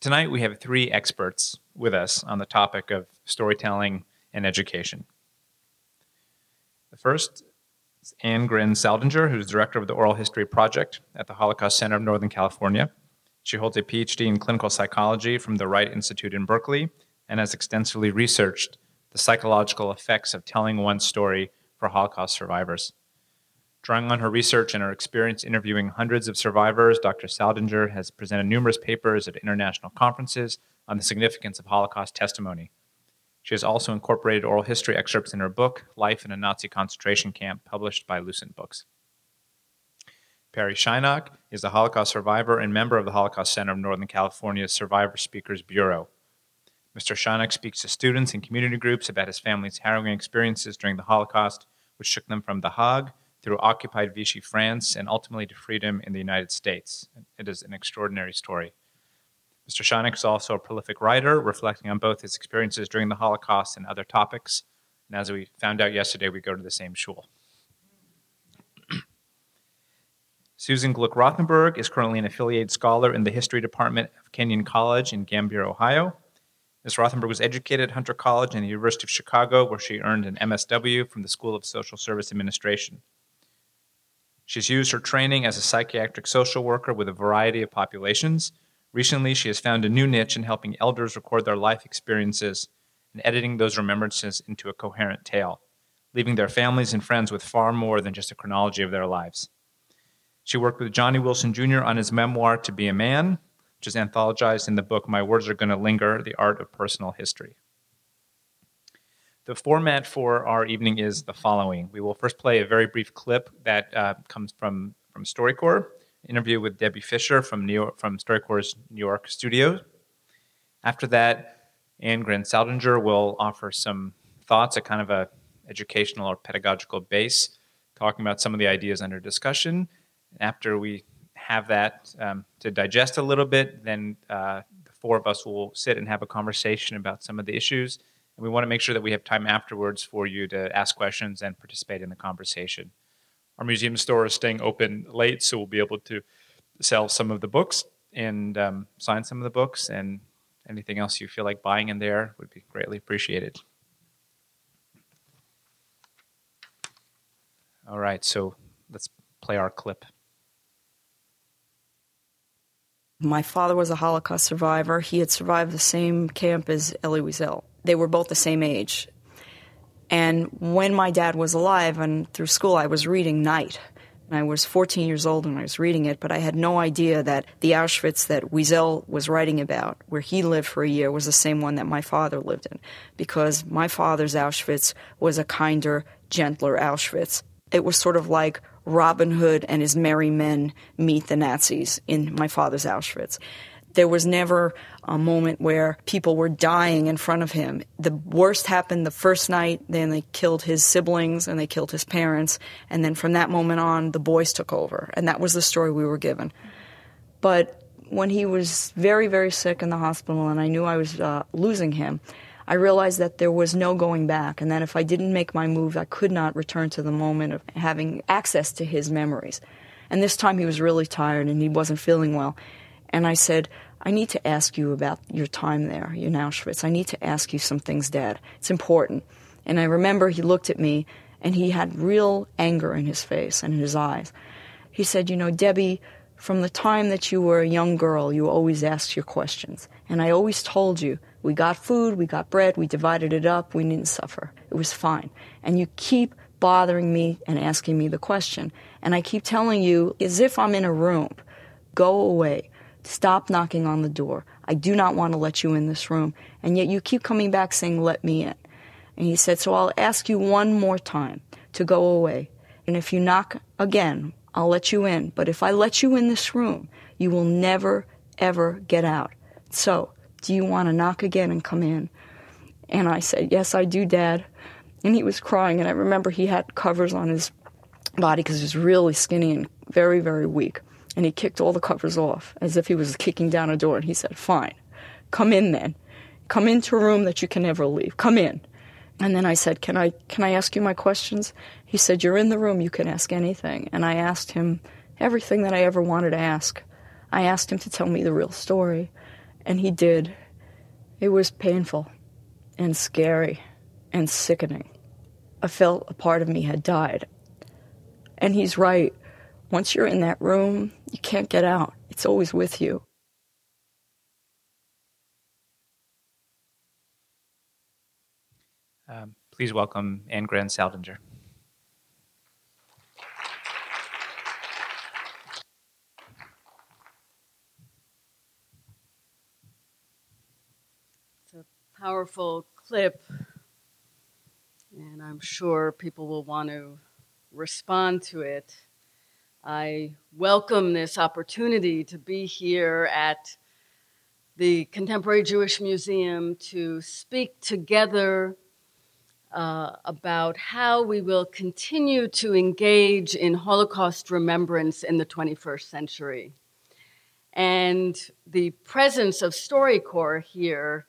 Tonight, we have three experts with us on the topic of storytelling and education. The first is Anne Grenn Saldinger, who's director of the Oral History Project at the Holocaust Center of Northern California. She holds a PhD in clinical psychology from the Wright Institute in Berkeley and has extensively researched the psychological effects of telling one's story for Holocaust survivors. Drawing on her research and her experience interviewing hundreds of survivors, Dr. Saldinger has presented numerous papers at international conferences on the significance of Holocaust testimony. She has also incorporated oral history excerpts in her book, Life in a Nazi Concentration Camp, published by Lucent Books. Perry Scheinok is a Holocaust survivor and member of the Holocaust Center of Northern California's Survivor Speakers Bureau. Mr. Scheinok speaks to students and community groups about his family's harrowing experiences during the Holocaust, which took them from The Hague through occupied Vichy France and ultimately to freedom in the United States. It is an extraordinary story. Mr. Scheinok is also a prolific writer, reflecting on both his experiences during the Holocaust and other topics. And as we found out yesterday, we go to the same shul. Susan Gluck-Rothenberg is currently an affiliated scholar in the history department of Kenyon College in Gambier, Ohio. Ms. Rothenberg was educated at Hunter College and the University of Chicago, where she earned an MSW from the School of Social Service Administration. She's used her training as a psychiatric social worker with a variety of populations. Recently, she has found a new niche in helping elders record their life experiences and editing those remembrances into a coherent tale, leaving their families and friends with far more than just a chronology of their lives. She worked with Johnny Wilson Jr. on his memoir, To Be a Man, which is anthologized in the book, My Words Are Going to Linger: The Art of Personal History. The format for our evening is the following. We will first play a very brief clip that comes from StoryCorps, an interview with Debbie Fisher from StoryCorps' New York studio. After that, Anne Grenn Saldinger will offer some thoughts, a kind of a educational or pedagogical base, talking about some of the ideas under discussion. After we have that to digest a little bit, then the four of us will sit and have a conversation about some of the issues. We want to make sure that we have time afterwards for you to ask questions and participate in the conversation. Our museum store is staying open late, so we'll be able to sell some of the books and sign some of the books, and anything else you feel like buying in there would be greatly appreciated. All right, so let's play our clip. My father was a Holocaust survivor. He had survived the same camp as Elie Wiesel. They were both the same age. And when my dad was alive and through school, I was reading Night. And I was 14 years old when I was reading it, but I had no idea that the Auschwitz that Wiesel was writing about, where he lived for a year, was the same one that my father lived in, because my father's Auschwitz was a kinder, gentler Auschwitz. It was sort of like Robin Hood and his merry men meet the Nazis in my father's Auschwitz. There was never a moment where people were dying in front of him. The worst happened the first night, then they killed his siblings and they killed his parents, and then from that moment on, the boys took over, and that was the story we were given. But when he was very, very sick in the hospital and I knew I was losing him, I realized that there was no going back, and that if I didn't make my move, I could not return to the moment of having access to his memories. And this time he was really tired and he wasn't feeling well. And I said, I need to ask you about your time there in Auschwitz. I need to ask you some things, Dad. It's important. And I remember he looked at me, and he had real anger in his face and in his eyes. He said, you know, Debbie, from the time that you were a young girl, you always asked your questions. And I always told you, we got food, we got bread, we divided it up, we didn't suffer. It was fine. And you keep bothering me and asking me the question. And I keep telling you, as if I'm in a room, go away. Stop knocking on the door. I do not want to let you in this room. And yet you keep coming back saying, let me in. And he said, so I'll ask you one more time to go away. And if you knock again, I'll let you in. But if I let you in this room, you will never, ever get out. So do you want to knock again and come in? And I said, yes, I do, Dad. And he was crying. And I remember he had covers on his body because he was really skinny and very, very weak. And he kicked all the covers off as if he was kicking down a door. And he said, fine, come in then. Come into a room that you can never leave. Come in. And then I said, can I ask you my questions? He said, you're in the room. You can ask anything. And I asked him everything that I ever wanted to ask. I asked him to tell me the real story. And he did. It was painful and scary and sickening. I felt a part of me had died. And he's right. Once you're in that room, you can't get out. It's always with you. Please welcome Anne Grenn Saldinger. It's a powerful clip, and I'm sure people will want to respond to it. I welcome this opportunity to be here at the Contemporary Jewish Museum to speak together about how we will continue to engage in Holocaust remembrance in the 21st century. And the presence of StoryCorps here,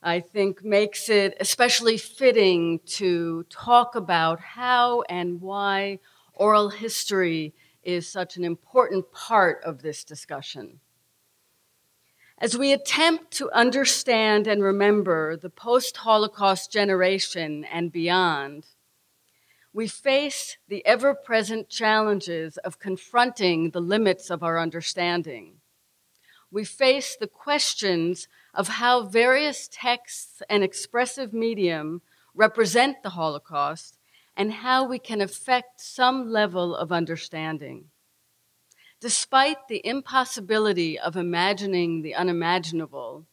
I think, makes it especially fitting to talk about how and why oral history is such an important part of this discussion. As we attempt to understand and remember the post-Holocaust generation and beyond, we face the ever-present challenges of confronting the limits of our understanding. We face the questions of how various texts and expressive medium represent the Holocaust and how we can affect some level of understanding. Despite the impossibility of imagining the unimaginable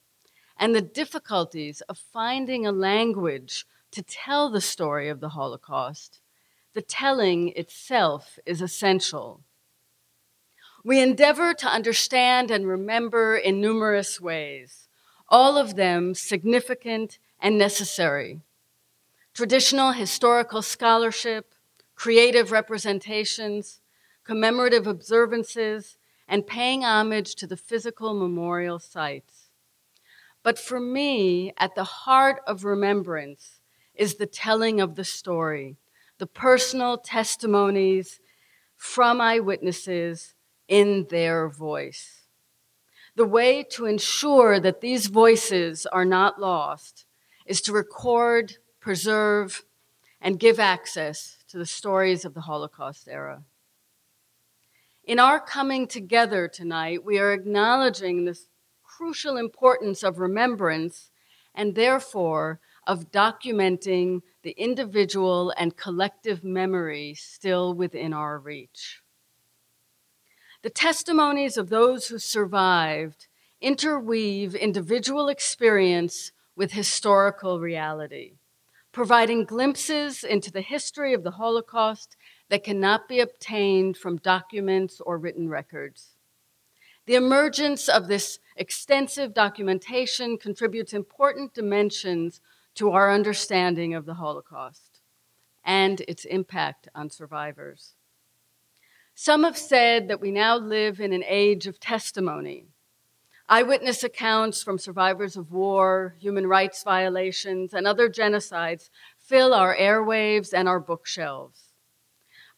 and the difficulties of finding a language to tell the story of the Holocaust, the telling itself is essential. We endeavor to understand and remember in numerous ways, all of them significant and necessary. Traditional historical scholarship, creative representations, commemorative observances, and paying homage to the physical memorial sites. But for me, at the heart of remembrance is the telling of the story, the personal testimonies from eyewitnesses in their voice. The way to ensure that these voices are not lost is to record, preserve, and give access to the stories of the Holocaust era. In our coming together tonight, we are acknowledging this crucial importance of remembrance and therefore of documenting the individual and collective memory still within our reach. The testimonies of those who survived interweave individual experience with historical reality, providing glimpses into the history of the Holocaust that cannot be obtained from documents or written records. The emergence of this extensive documentation contributes important dimensions to our understanding of the Holocaust and its impact on survivors. Some have said that we now live in an age of testimony. Eyewitness accounts from survivors of war, human rights violations, and other genocides fill our airwaves and our bookshelves.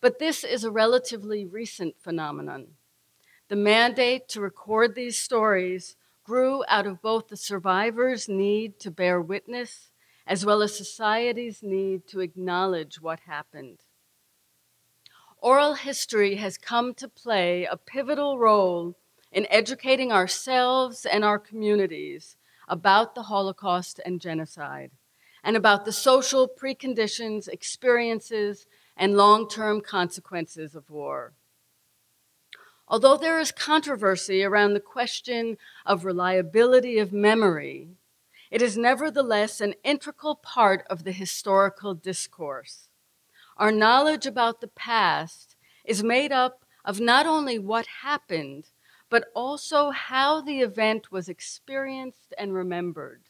But this is a relatively recent phenomenon. The mandate to record these stories grew out of both the survivors' need to bear witness as well as society's need to acknowledge what happened. Oral history has come to play a pivotal role in educating ourselves and our communities about the Holocaust and genocide, and about the social preconditions, experiences, and long-term consequences of war. Although there is controversy around the question of reliability of memory, it is nevertheless an integral part of the historical discourse. Our knowledge about the past is made up of not only what happened, but also how the event was experienced and remembered.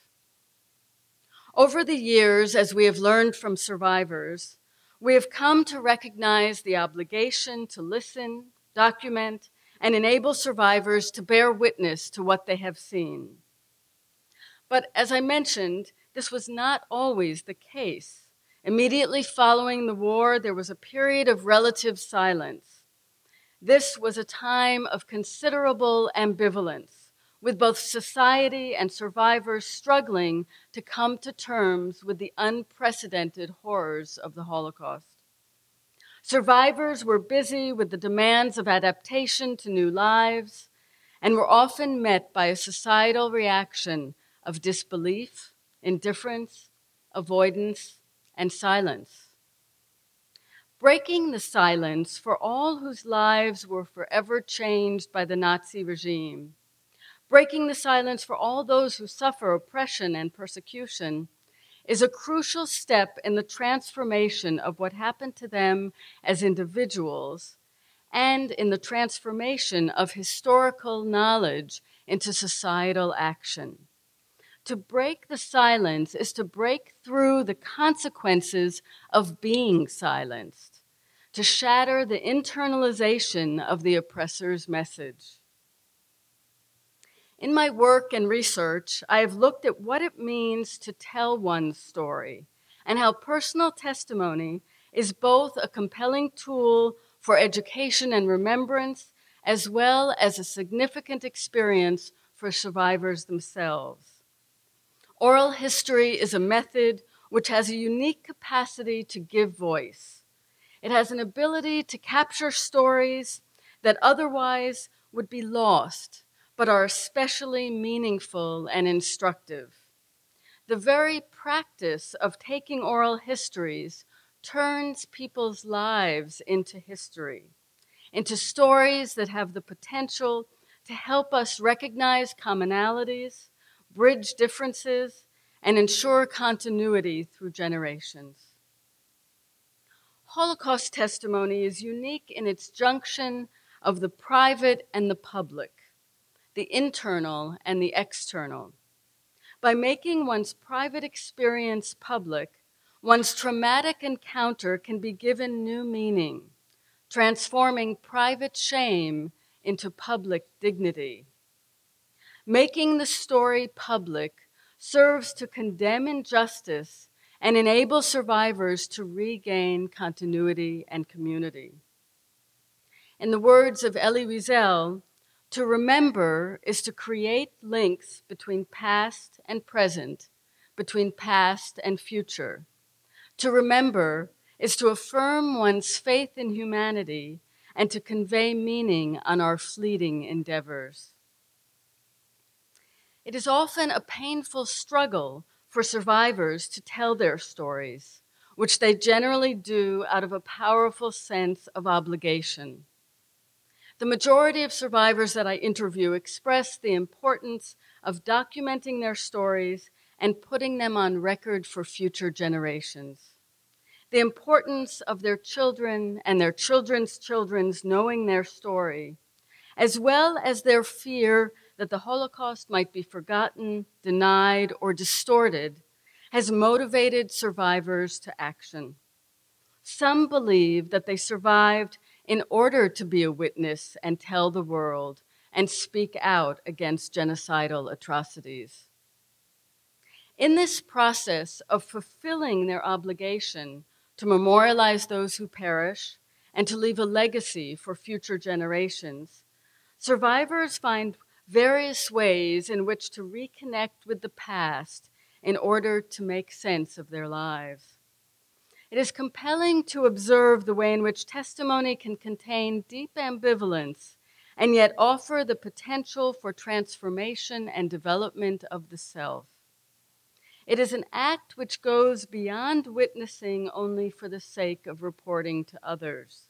Over the years, as we have learned from survivors, we have come to recognize the obligation to listen, document, and enable survivors to bear witness to what they have seen. But as I mentioned, this was not always the case. Immediately following the war, there was a period of relative silence. This was a time of considerable ambivalence, with both society and survivors struggling to come to terms with the unprecedented horrors of the Holocaust. Survivors were busy with the demands of adaptation to new lives and were often met by a societal reaction of disbelief, indifference, avoidance, and silence. Breaking the silence for all whose lives were forever changed by the Nazi regime, breaking the silence for all those who suffer oppression and persecution, is a crucial step in the transformation of what happened to them as individuals and in the transformation of historical knowledge into societal action. To break the silence is to break through the consequences of being silenced, to shatter the internalization of the oppressor's message. In my work and research, I have looked at what it means to tell one's story and how personal testimony is both a compelling tool for education and remembrance, as well as a significant experience for survivors themselves. Oral history is a method which has a unique capacity to give voice. It has an ability to capture stories that otherwise would be lost, but are especially meaningful and instructive. The very practice of taking oral histories turns people's lives into history, into stories that have the potential to help us recognize commonalities, bridge differences, and ensure continuity through generations. Holocaust testimony is unique in its junction of the private and the public, the internal and the external. By making one's private experience public, one's traumatic encounter can be given new meaning, transforming private shame into public dignity. Making the story public serves to condemn injustice and enable survivors to regain continuity and community. In the words of Elie Wiesel, to remember is to create links between past and present, between past and future. To remember is to affirm one's faith in humanity and to convey meaning on our fleeting endeavors. It is often a painful struggle for survivors to tell their stories, which they generally do out of a powerful sense of obligation. The majority of survivors that I interview express the importance of documenting their stories and putting them on record for future generations. The importance of their children and their children's children knowing their story, as well as their fear that the Holocaust might be forgotten, denied, or distorted, has motivated survivors to action. Some believe that they survived in order to be a witness and tell the world and speak out against genocidal atrocities. In this process of fulfilling their obligation to memorialize those who perish and to leave a legacy for future generations, survivors find various ways in which to reconnect with the past in order to make sense of their lives. It is compelling to observe the way in which testimony can contain deep ambivalence and yet offer the potential for transformation and development of the self. It is an act which goes beyond witnessing only for the sake of reporting to others.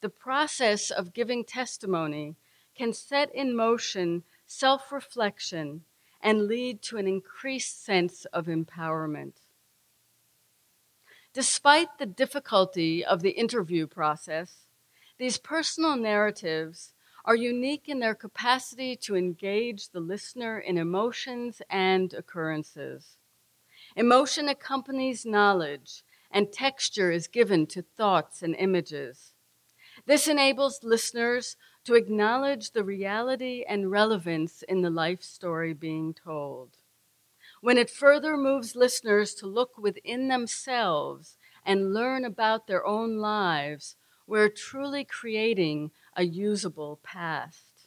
The process of giving testimony can set in motion self-reflection and lead to an increased sense of empowerment. Despite the difficulty of the interview process, these personal narratives are unique in their capacity to engage the listener in emotions and occurrences. Emotion accompanies knowledge, and texture is given to thoughts and images. This enables listeners to acknowledge the reality and relevance in the life story being told. When it further moves listeners to look within themselves and learn about their own lives, we're truly creating a usable past.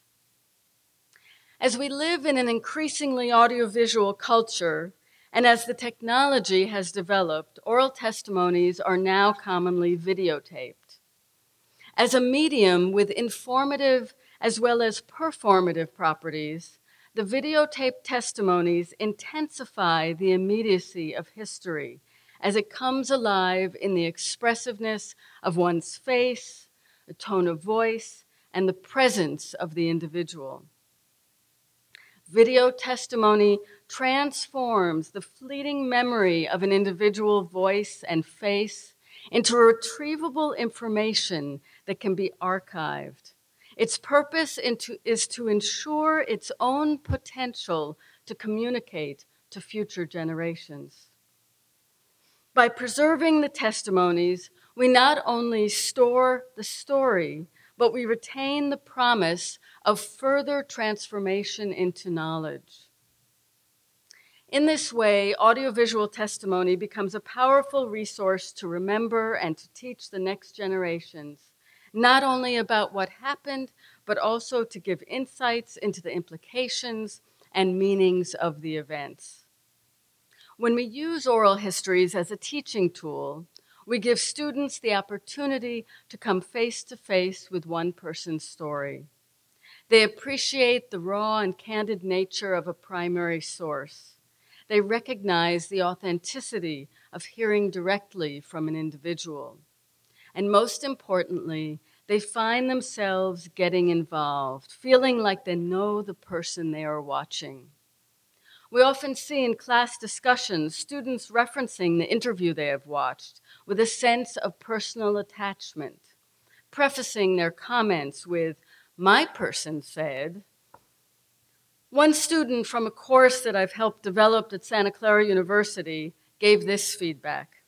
As we live in an increasingly audiovisual culture, and as the technology has developed, oral testimonies are now commonly videotaped. As a medium with informative as well as performative properties, the videotaped testimonies intensify the immediacy of history as it comes alive in the expressiveness of one's face, a tone of voice, and the presence of the individual. Video testimony transforms the fleeting memory of an individual voice and face into retrievable information that can be archived. Its purpose is to ensure its own potential to communicate to future generations. By preserving the testimonies, we not only store the story, but we retain the promise of further transformation into knowledge. In this way, audiovisual testimony becomes a powerful resource to remember and to teach the next generations, not only about what happened, but also to give insights into the implications and meanings of the events. When we use oral histories as a teaching tool, we give students the opportunity to come face to face with one person's story. They appreciate the raw and candid nature of a primary source. They recognize the authenticity of hearing directly from an individual. And most importantly, they find themselves getting involved, feeling like they know the person they are watching. We often see in class discussions students referencing the interview they have watched with a sense of personal attachment, prefacing their comments with, "My person said." One student from a course that I've helped develop at Santa Clara University gave this feedback.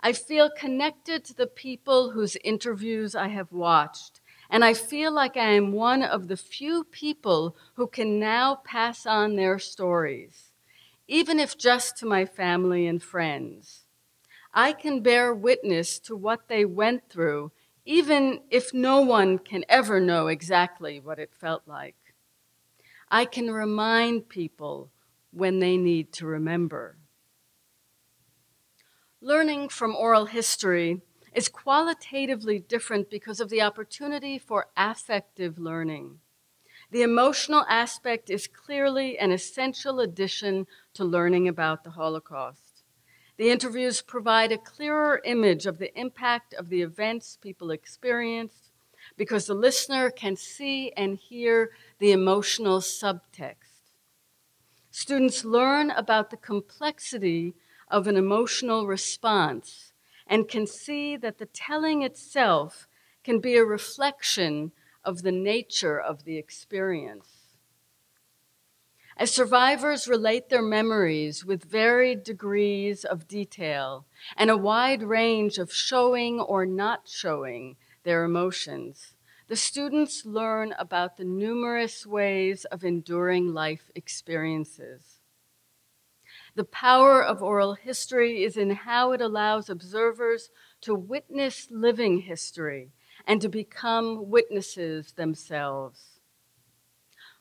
"I feel connected to the people whose interviews I have watched, and I feel like I am one of the few people who can now pass on their stories, even if just to my family and friends. I can bear witness to what they went through, even if no one can ever know exactly what it felt like. I can remind people when they need to remember." Learning from oral history is qualitatively different because of the opportunity for affective learning. The emotional aspect is clearly an essential addition to learning about the Holocaust. The interviews provide a clearer image of the impact of the events people experienced because the listener can see and hear the emotional subtext. Students learn about the complexity of an emotional response and can see that the telling itself can be a reflection of the nature of the experience. As survivors relate their memories with varied degrees of detail and a wide range of showing or not showing their emotions, the students learn about the numerous ways of enduring life experiences. The power of oral history is in how it allows observers to witness living history and to become witnesses themselves.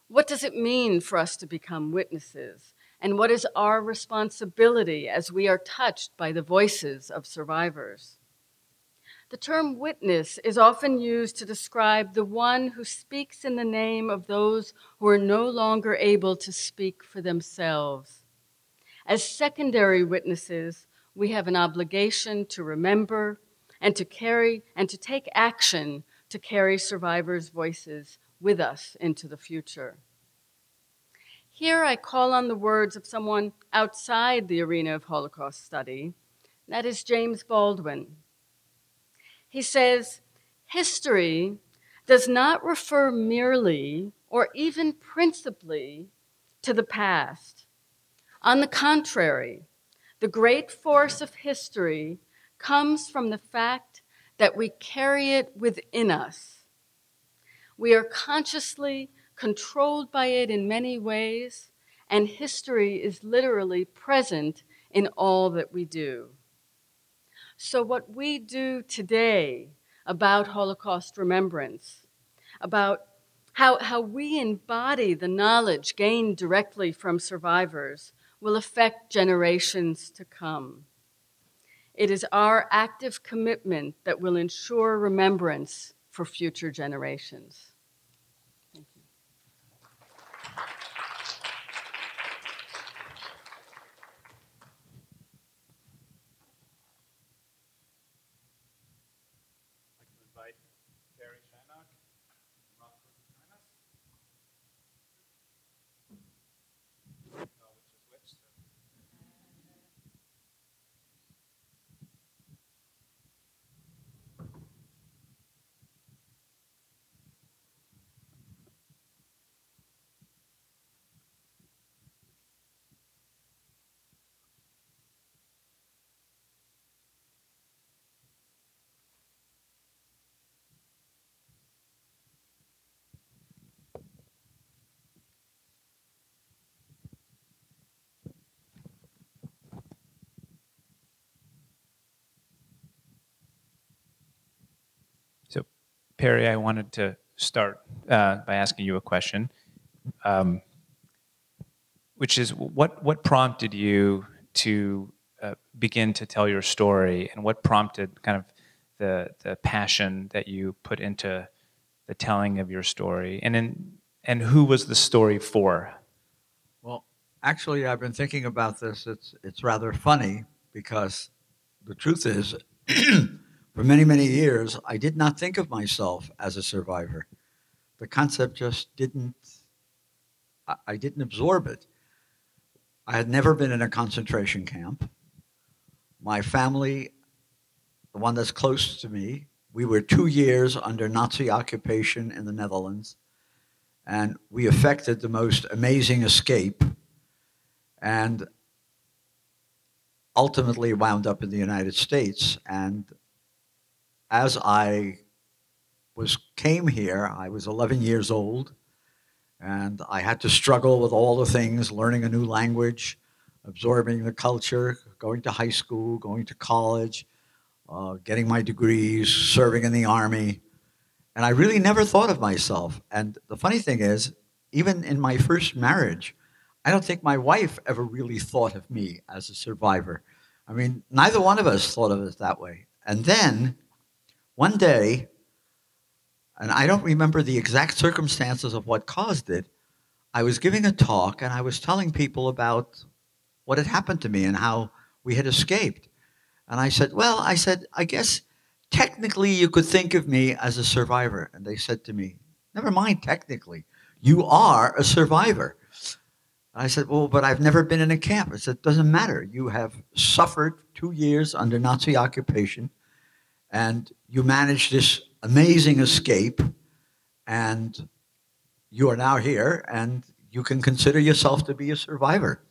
What does it mean for us to become witnesses? And what is our responsibility as we are touched by the voices of survivors? The term witness is often used to describe the one who speaks in the name of those who are no longer able to speak for themselves. As secondary witnesses, we have an obligation to remember and to take action to carry survivors' voices with us into the future. Here I call on the words of someone outside the arena of Holocaust study, that is James Baldwin. He says, "History does not refer merely or even principally to the past. On the contrary, the great force of history comes from the fact that we carry it within us. We are consciously controlled by it in many ways, and history is literally present in all that we do." So what we do today about Holocaust remembrance, about How we embody the knowledge gained directly from survivors will affect generations to come. It is our active commitment that will ensure remembrance for future generations. Thank you. I'd like to invite Perry Scheinok. Perry, I wanted to start by asking you a question, which is what prompted you to begin to tell your story, and what prompted kind of the passion that you put into the telling of your story, and who was the story for? Well, actually, I've been thinking about this. It's rather funny because the truth is. For many, many years, I did not think of myself as a survivor. The concept just I didn't absorb it. I had never been in a concentration camp. My family, the one that's close to me, we were 2 years under Nazi occupation in the Netherlands, and we effected the most amazing escape, and ultimately wound up in the United States. And as I came here, I was 11 years old, and I had to struggle with all the things, learning a new language, absorbing the culture, going to high school, going to college, getting my degrees, serving in the army. And I really never thought of myself. And the funny thing is, even in my first marriage, I don't think my wife ever really thought of me as a survivor. I mean, neither one of us thought of it that way. And then, one day, and I don't remember the exact circumstances of what caused it, I was giving a talk and I was telling people about what had happened to me and how we had escaped. And I said, well, I guess technically you could think of me as a survivor. And they said to me, never mind technically, you are a survivor. And I said, well, but I've never been in a camp. I said, it doesn't matter. You have suffered 2 years under Nazi occupation, and you managed this amazing escape, and you are now here, and you can consider yourself to be a survivor.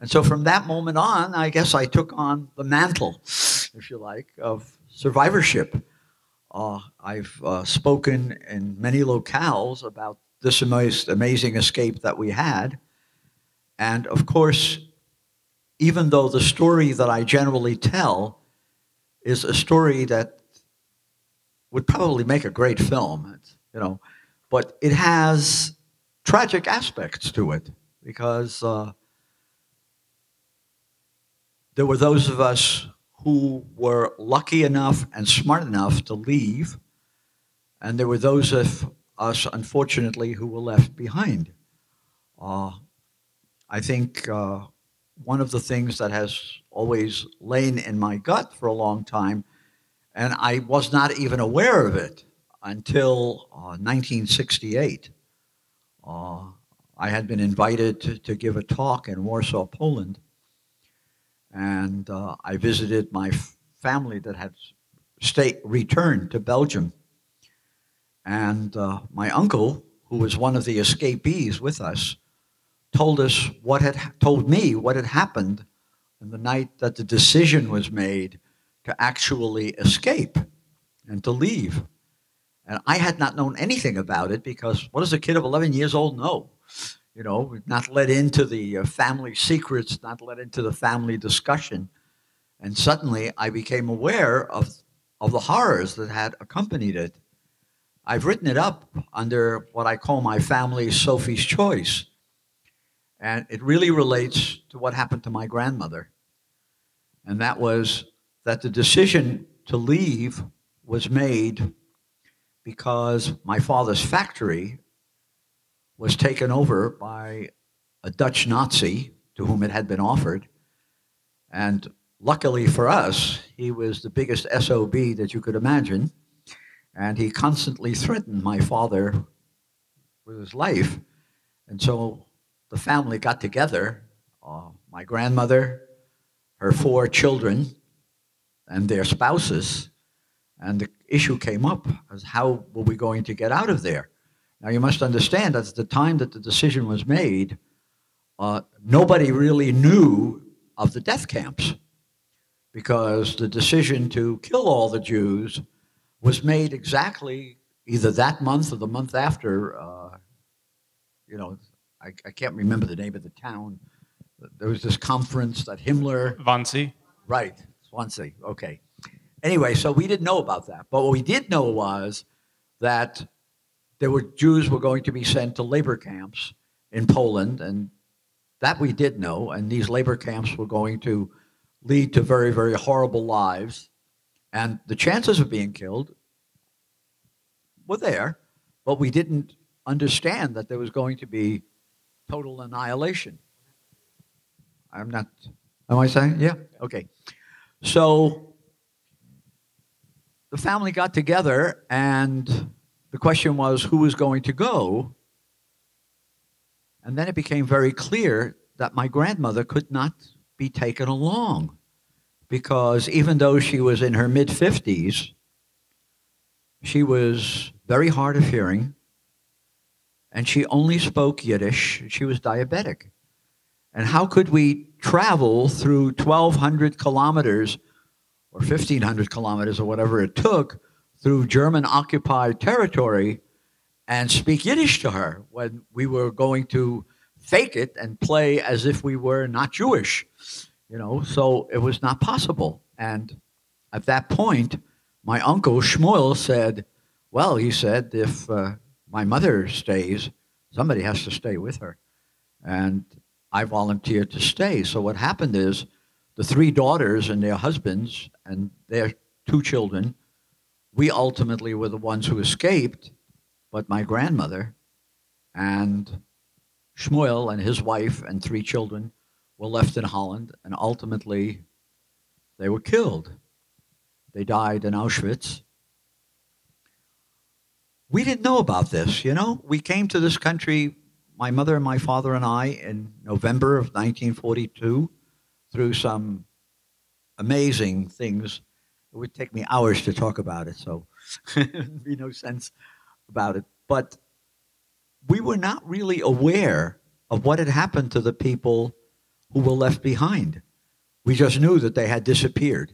And so from that moment on, I guess I took on the mantle, if you like, of survivorship. I've spoken in many locales about this most amazing escape that we had. And of course, even though the story that I generally tell is a story that would probably make a great film, but it has tragic aspects to it, because there were those of us who were lucky enough and smart enough to leave, and there were those of us, unfortunately, who were left behind. I think one of the things that has always lain in my gut for a long time, and I was not even aware of it until 1968. I had been invited to give a talk in Warsaw, Poland, and I visited my family that had returned to Belgium. And my uncle, who was one of the escapees with us, told me what had happened on the night that the decision was made to actually escape and to leave. And I had not known anything about it, because what does a kid of 11 years old know? You know, not let into the family secrets, not let into the family discussion. And suddenly I became aware of the horrors that had accompanied it. I've written it up under what I call my family's Sophie's Choice. And it really relates to what happened to my grandmother. And that was that the decision to leave was made because my father's factory was taken over by a Dutch Nazi to whom it had been offered. And luckily for us, he was the biggest SOB that you could imagine. And he constantly threatened my father with his life. And so the family got together, my grandmother, her four children, and their spouses. And the issue came up as how were we going to get out of there? Now, you must understand that at the time that the decision was made, nobody really knew of the death camps, because the decision to kill all the Jews was made exactly either that month or the month after. You know, I can't remember the name of the town. There was this conference that Himmler... Wannsee. Right, Wannsee, okay. Anyway, so we didn't know about that. But what we did know was that there were Jews were going to be sent to labor camps in Poland, and that we did know, and these labor camps were going to lead to very, very horrible lives. And the chances of being killed were there, but we didn't understand that there was going to be total annihilation. I'm not, am I saying? Yeah, okay. So the family got together, and the question was who was going to go? And then it became very clear that my grandmother could not be taken along, because even though she was in her mid-50s, she was very hard of hearing, and she only spoke Yiddish. She was diabetic. And how could we travel through 1,200 kilometers or 1,500 kilometers or whatever it took through German-occupied territory and speak Yiddish to her when we were going to fake it and play as if we were not Jewish? You know, so it was not possible. And at that point, my uncle Shmuel said, well, he said, if my mother stays, somebody has to stay with her. And I volunteered to stay. So what happened is the three daughters and their husbands and their two children, we ultimately were the ones who escaped, but my grandmother and Shmuel and his wife and three children were left in Holland, and ultimately they were killed. They died in Auschwitz. We didn't know about this, you know? We came to this country, my mother and my father and I, in November of 1942, through some amazing things. It would take me hours to talk about it, so it would be no sense about it. But we were not really aware of what had happened to the people who were left behind. We just knew that they had disappeared.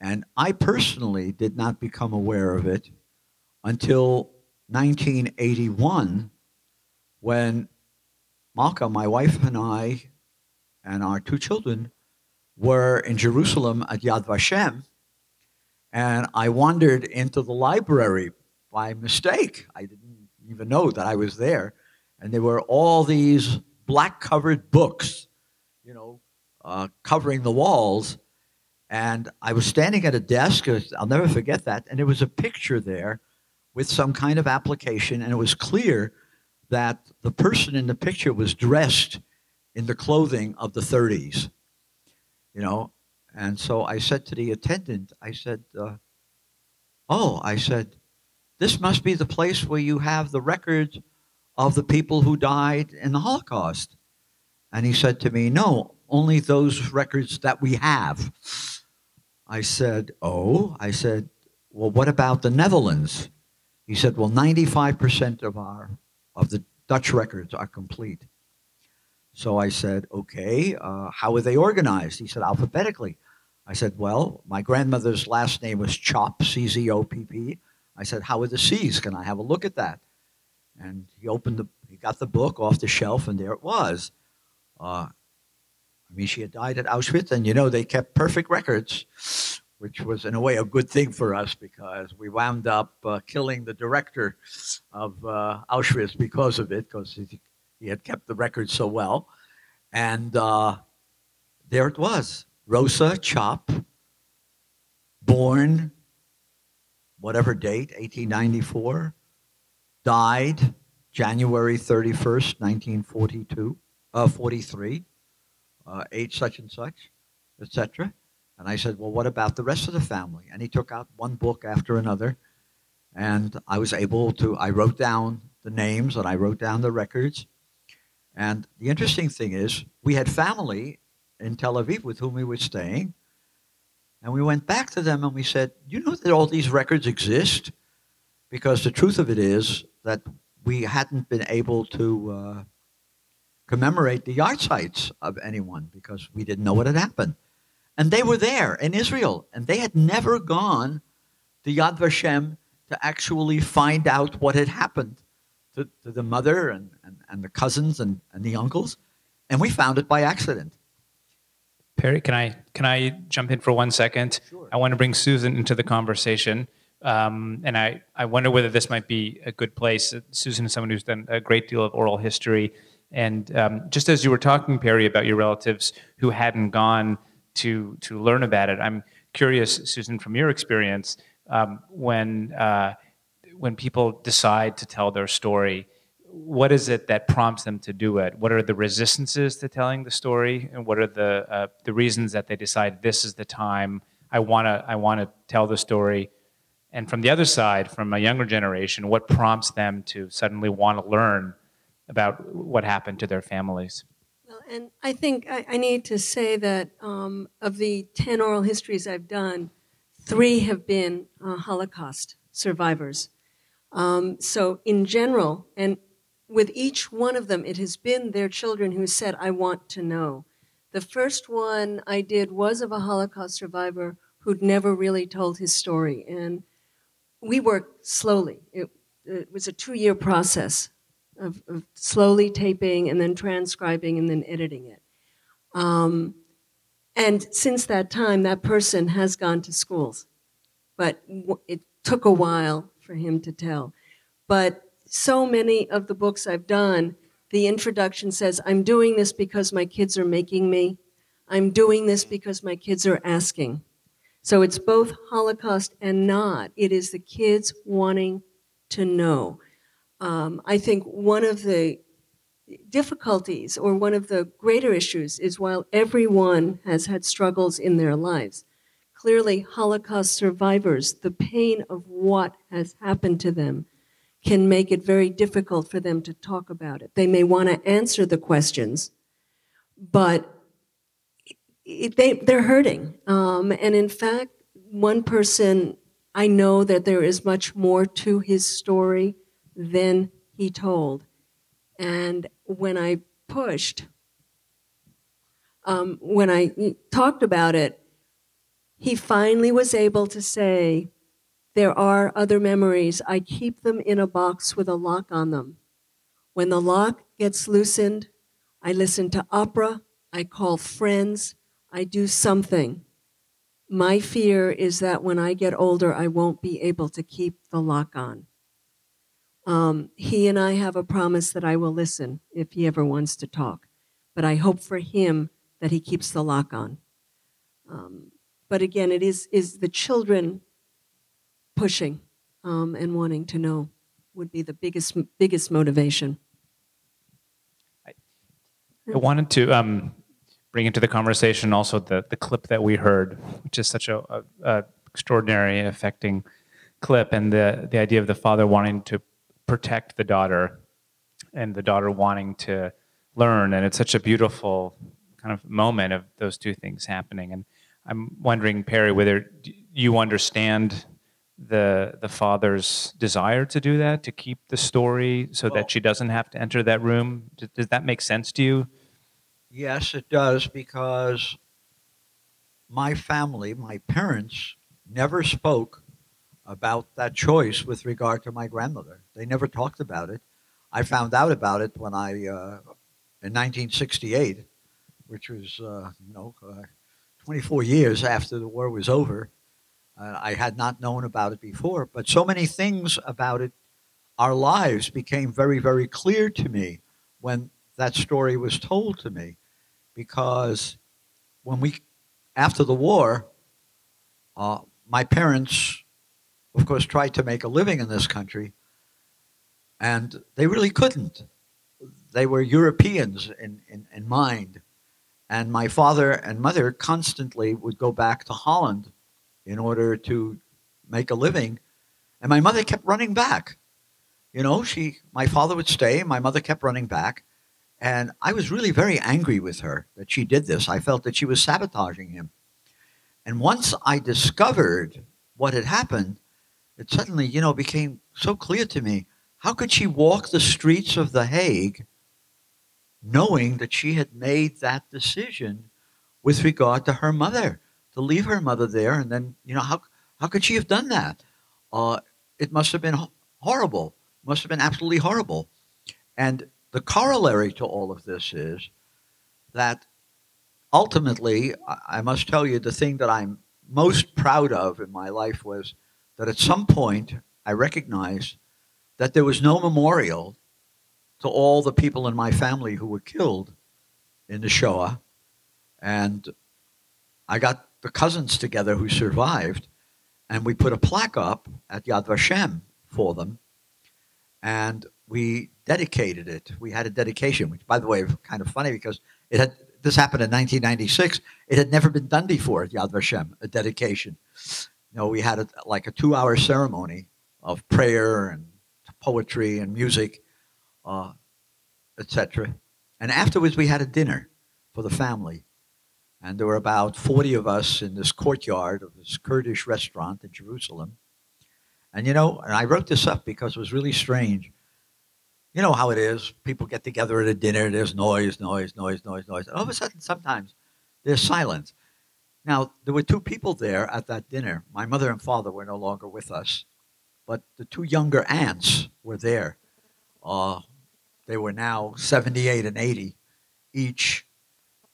And I personally did not become aware of it until 1981, when Malka, my wife, and I, and our two children were in Jerusalem at Yad Vashem, and I wandered into the library by mistake. I didn't even know that I was there, and there were all these black covered books, you know, covering the walls. And I was standing at a desk, I'll never forget that, and there was a picture there with some kind of application, and it was clear that the person in the picture was dressed in the clothing of the 30s, you know. And so I said to the attendant, I said, I said, this must be the place where you have the records of the people who died in the Holocaust. And he said to me, no, only those records that we have. I said, oh. I said, well, what about the Netherlands? He said, well, 95% of the Dutch records are complete. So I said, okay, how are they organized? He said, alphabetically. I said, well, my grandmother's last name was Chopp, C-Z-O-P-P. I said, how are the C's? Can I have a look at that? And he opened he got the book off the shelf, and there it was. I mean, she had died at Auschwitz, and you know, they kept perfect records which was in a way a good thing for us because we wound up killing the director of Auschwitz because of it, because he had kept the record so well. And there it was, Rosa Chopp, born whatever date, 1894, died January 31st, 1942, 43, age such and such, etc. And I said, well, what about the rest of the family? And he took out one book after another. And I was able to, I wrote down the names and I wrote down the records. And the interesting thing is, we had family in Tel Aviv with whom we were staying. And we went back to them and we said, you know that all these records exist? Because the truth of it is that we hadn't been able to commemorate the yard sites of anyone because we didn't know what had happened. And they were there in Israel, and they had never gone to Yad Vashem to actually find out what had happened to the mother and the cousins and the uncles, and we found it by accident. Perry, can I jump in for 1 second? Sure. I want to bring Susan into the conversation, and I wonder whether this might be a good place. Susan is someone who's done a great deal of oral history, and just as you were talking, Perry, about your relatives who hadn't gone to learn about it. I'm curious, Susan, from your experience, when people decide to tell their story, what is it that prompts them to do it? What are the resistances to telling the story, and what are the reasons that they decide this is the time I wanna tell the story? And from the other side, from a younger generation, what prompts them to suddenly want to learn about what happened to their families? And I think I need to say that of the 10 oral histories I've done, 3 have been Holocaust survivors. So in general, and with each one of them, it has been their children who said, I want to know. The first one I did was of a Holocaust survivor who'd never really told his story. And we worked slowly. It was a 2-year process. Of slowly taping and then transcribing and then editing it. And since that time, that person has gone to schools. But it took a while for him to tell. But so many of the books I've done, the introduction says, I'm doing this because my kids are making me. I'm doing this because my kids are asking. So it's both Holocaust and not. It is the kids wanting to know. I think one of the difficulties or one of the greater issues is while everyone has had struggles in their lives, clearly Holocaust survivors, the pain of what has happened to them can make it very difficult for them to talk about it. They may want to answer the questions, but they're hurting. And in fact, one person, I know that there is much more to his story than he told. And when I pushed, when I talked about it, he finally was able to say, there are other memories. I keep them in a box with a lock on them. When the lock gets loosened, I listen to opera, I call friends, I do something. My fear is that when I get older, I won't be able to keep the lock on. He and I have a promise that I will listen if he ever wants to talk. But I hope for him that he keeps the lock on. But again, it is the children pushing and wanting to know would be the biggest motivation. I wanted to bring into the conversation also the clip that we heard, which is such a extraordinary, affecting clip, and the idea of the father wanting to protect the daughter and the daughter wanting to learn. And it's such a beautiful kind of moment of those two things happening. And I'm wondering, Perry, whether you understand the father's desire to do that, to keep the story so that she doesn't have to enter that room. Does that make sense to you? Yes, it does, because my family, my parents, never spoke about that choice with regard to my grandmother. They never talked about it. I found out about it when I, in 1968, which was 24 years after the war was over, I had not known about it before, but so many things about it, our lives became very, very clear to me when that story was told to me, because when we, after the war, my parents, of course, tried to make a living in this country, and they really couldn't. They were Europeans in mind, and my father and mother constantly would go back to Holland in order to make a living, and my mother kept running back. You know, my father would stay, my mother kept running back, and I was really very angry with her that she did this. I felt that she was sabotaging him. And once I discovered what had happened, it suddenly, you know, became so clear to me. How could she walk the streets of The Hague knowing that she had made that decision with regard to her mother, to leave her mother there? And then, you know, how could she have done that? It must have been horrible. Must have been absolutely horrible. And the corollary to all of this is that ultimately, I must tell you, the thing that I'm most proud of in my life was that at some point I recognized that there was no memorial to all the people in my family who were killed in the Shoah. And I got the cousins together who survived, and we put a plaque up at Yad Vashem for them, and we dedicated it. We had a dedication, which, by the way, was kind of funny because it had, this happened in 1996. It had never been done before at Yad Vashem, a dedication. You know, we had like a 2-hour ceremony of prayer and poetry and music, etc. And afterwards, we had a dinner for the family. And there were about 40 of us in this courtyard of this Kurdish restaurant in Jerusalem. And, you know, and I wrote this up because it was really strange. You know how it is. People get together at a dinner. There's noise, noise, noise, noise, noise. And all of a sudden, sometimes there's silence. Now, there were two people there at that dinner. My mother and father were no longer with us, but the two younger aunts were there. They were now 78 and 80 each.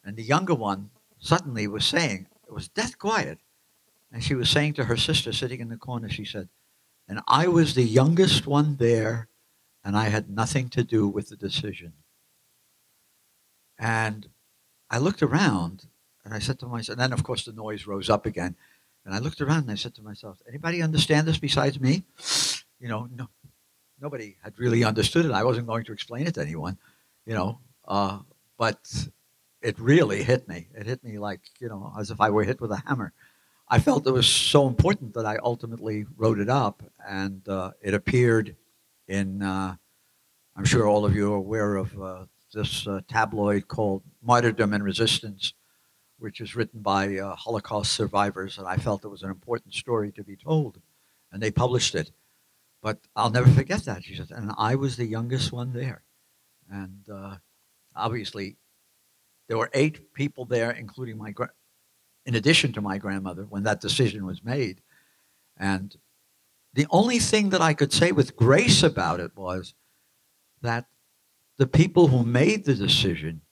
And the younger one suddenly was saying, it was death quiet. And she was saying to her sister sitting in the corner, she said, "And I was the youngest one there, and I had nothing to do with the decision." And I looked around, and I said to myself, and then, of course, the noise rose up again. And I looked around, and I said to myself, anybody understand this besides me? You know, no, nobody had really understood it. I wasn't going to explain it to anyone, you know. But it really hit me. It hit me like, you know, as if I were hit with a hammer. I felt it was so important that I ultimately wrote it up, and it appeared in, I'm sure all of you are aware of this tabloid called Martyrdom and Resistance, which is written by Holocaust survivors, and I felt it was an important story to be told, and they published it. But I'll never forget that, she said, and I was the youngest one there. And obviously, there were 8 people there, including my grandmother, in addition to my grandmother, when that decision was made. And the only thing that I could say with grace about it was that the people who made the decision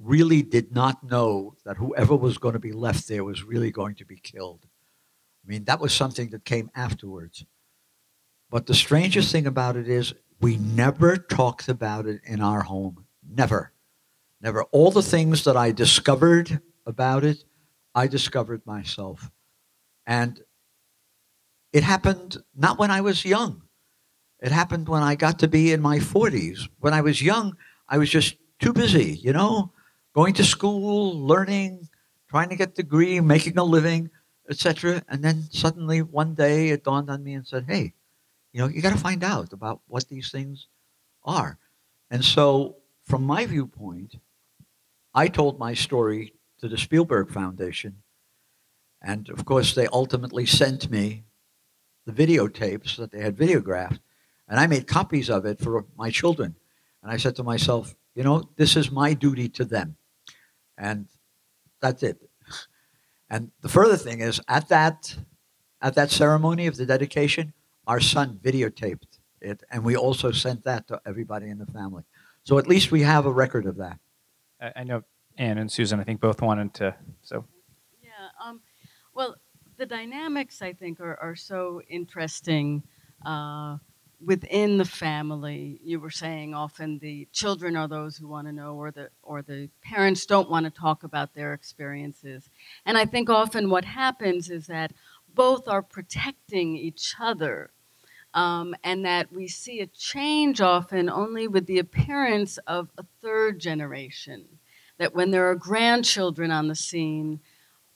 really did not know that whoever was going to be left there was really going to be killed. I mean, that was something that came afterwards. But the strangest thing about it is we never talked about it in our home. Never. Never. All the things that I discovered about it, I discovered myself, and it happened not when I was young. It happened when I got to be in my 40s. When I was young, I was just too busy, you know, going to school, learning, trying to get a degree, making a living, etc. And then suddenly one day it dawned on me and said, hey, you know, you got to find out about what these things are. And so from my viewpoint, I told my story to the Spielberg Foundation, and of course they ultimately sent me the videotapes that they had videographed, and I made copies of it for my children. And I said to myself, you know, this is my duty to them, and that's it. And the further thing is, at that ceremony of the dedication, our son videotaped it, and we also sent that to everybody in the family. So at least we have a record of that. I know Anne and Susan, I think, both wanted to, so. Yeah, well, the dynamics, I think, are so interesting within the family. You were saying often the children are those who want to know, or the parents don't want to talk about their experiences. And I think often what happens is that both are protecting each other, and that we see a change often only with the appearance of a third generation, that when there are grandchildren on the scene,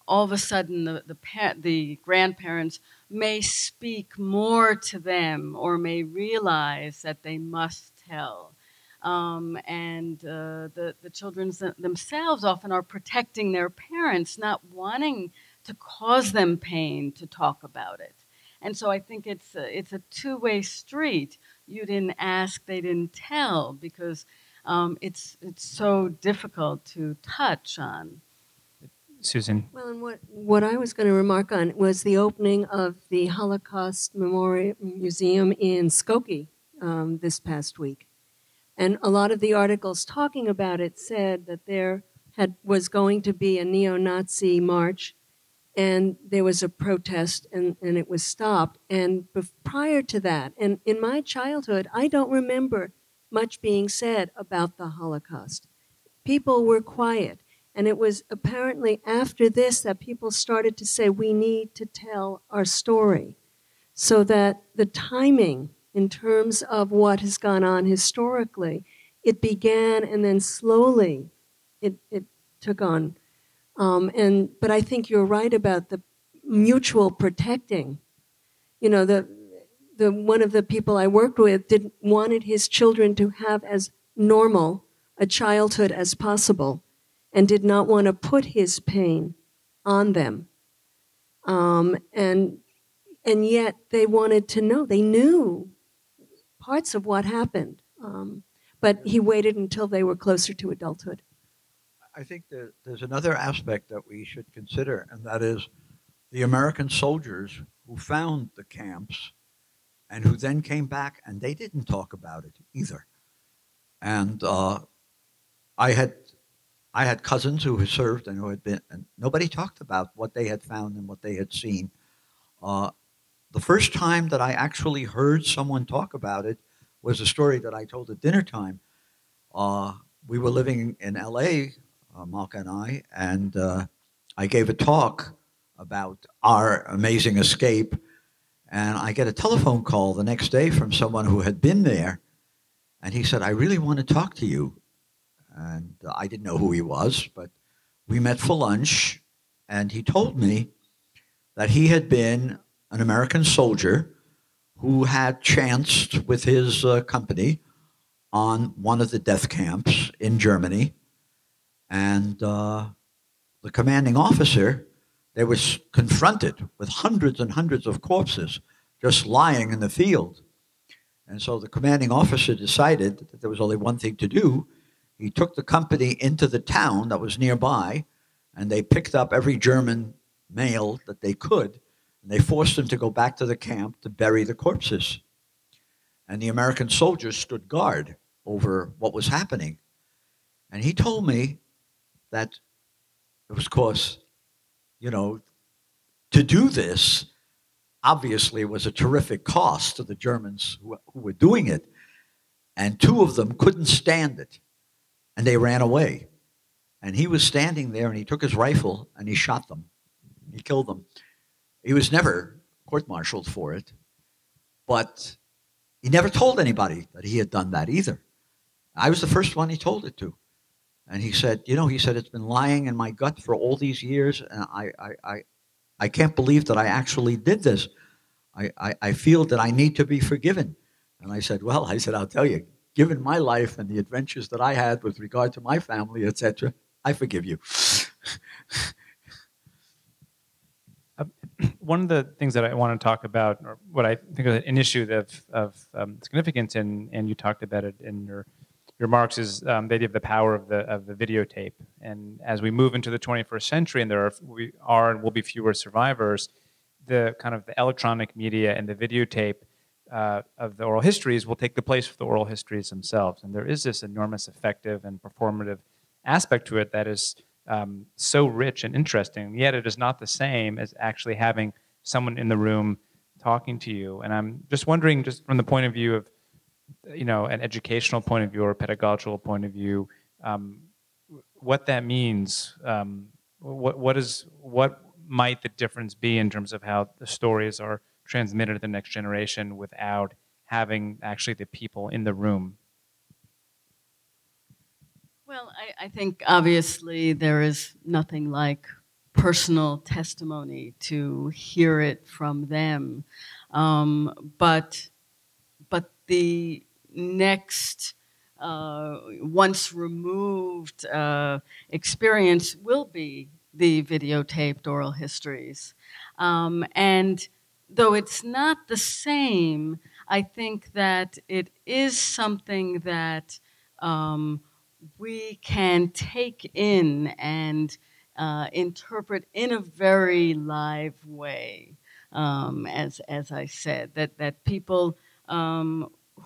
all of a sudden the grandparents may speak more to them or may realize that they must tell. And the children themselves often are protecting their parents, not wanting to cause them pain to talk about it. And so I think it's a two-way street. You didn't ask, they didn't tell, because it's so difficult to touch on. Susan. Well, and what I was going to remark on was the opening of the Holocaust Memorial Museum in Skokie this past week. And a lot of the articles talking about it said that there was going to be a neo-Nazi march, and there was a protest, and it was stopped. And prior to that, and in my childhood, I don't remember much being said about the Holocaust. People were quiet. And it was apparently after this that people started to say, we need to tell our story. So that the timing in terms of what has gone on historically, it began and then slowly it took on. But I think you're right about the mutual protecting. You know, the one of the people I worked with wanted his children to have as normal a childhood as possible, and did not want to put his pain on them. And yet they wanted to know. They knew parts of what happened. But he waited until they were closer to adulthood. I think that there's another aspect that we should consider, and that is the American soldiers who found the camps and who then came back, and they didn't talk about it either. And I had cousins who had served and who had been, and nobody talked about what they had found and what they had seen. The first time that I actually heard someone talk about it was a story that I told at dinner time. We were living in LA, Malka and I, and I gave a talk about our amazing escape, and I get a telephone call the next day from someone who had been there, and he said, I really want to talk to you. And I didn't know who he was, but we met for lunch, and he told me that he had been an American soldier who had chanced with his company on one of the death camps in Germany. And the commanding officer, they were confronted with hundreds and hundreds of corpses just lying in the field. And so the commanding officer decided that there was only one thing to do. He took the company into the town that was nearby, and they picked up every German male that they could, and they forced them to go back to the camp to bury the corpses. And the American soldiers stood guard over what was happening. And he told me that it was, of course, you know, to do this obviously was a terrific cost to the Germans who were doing it, and two of them couldn't stand it. And they ran away. And he was standing there, and he took his rifle, and he shot them. He killed them. He was never court-martialed for it. But he never told anybody that he had done that either. I was the first one he told it to. And he said, you know, he said, it's been lying in my gut for all these years, and I can't believe that I actually did this. I feel that I need to be forgiven. And I said, well, I'll tell you. Given my life and the adventures that I had with regard to my family, etc., I forgive you. One of the things that I want to talk about, or what I think is an issue of significance, and you talked about it in your remarks, is the idea of the power of the videotape. And as we move into the 21st century, and there will be fewer survivors, the kind of the electronic media and the videotape of the oral histories will take the place of the oral histories themselves. And there is this enormous affective and performative aspect to it that is so rich and interesting, yet it is not the same as actually having someone in the room talking to you. And I'm just wondering, just from the point of view of, you know, an educational point of view or a pedagogical point of view, what that means. What might the difference be in terms of how the stories are transmitted to the next generation without having actually the people in the room? Well, I think obviously there is nothing like personal testimony, to hear it from them. But the next once removed experience will be the videotaped oral histories. And though it's not the same, I think that it is something that we can take in and interpret in a very live way, as I said, that people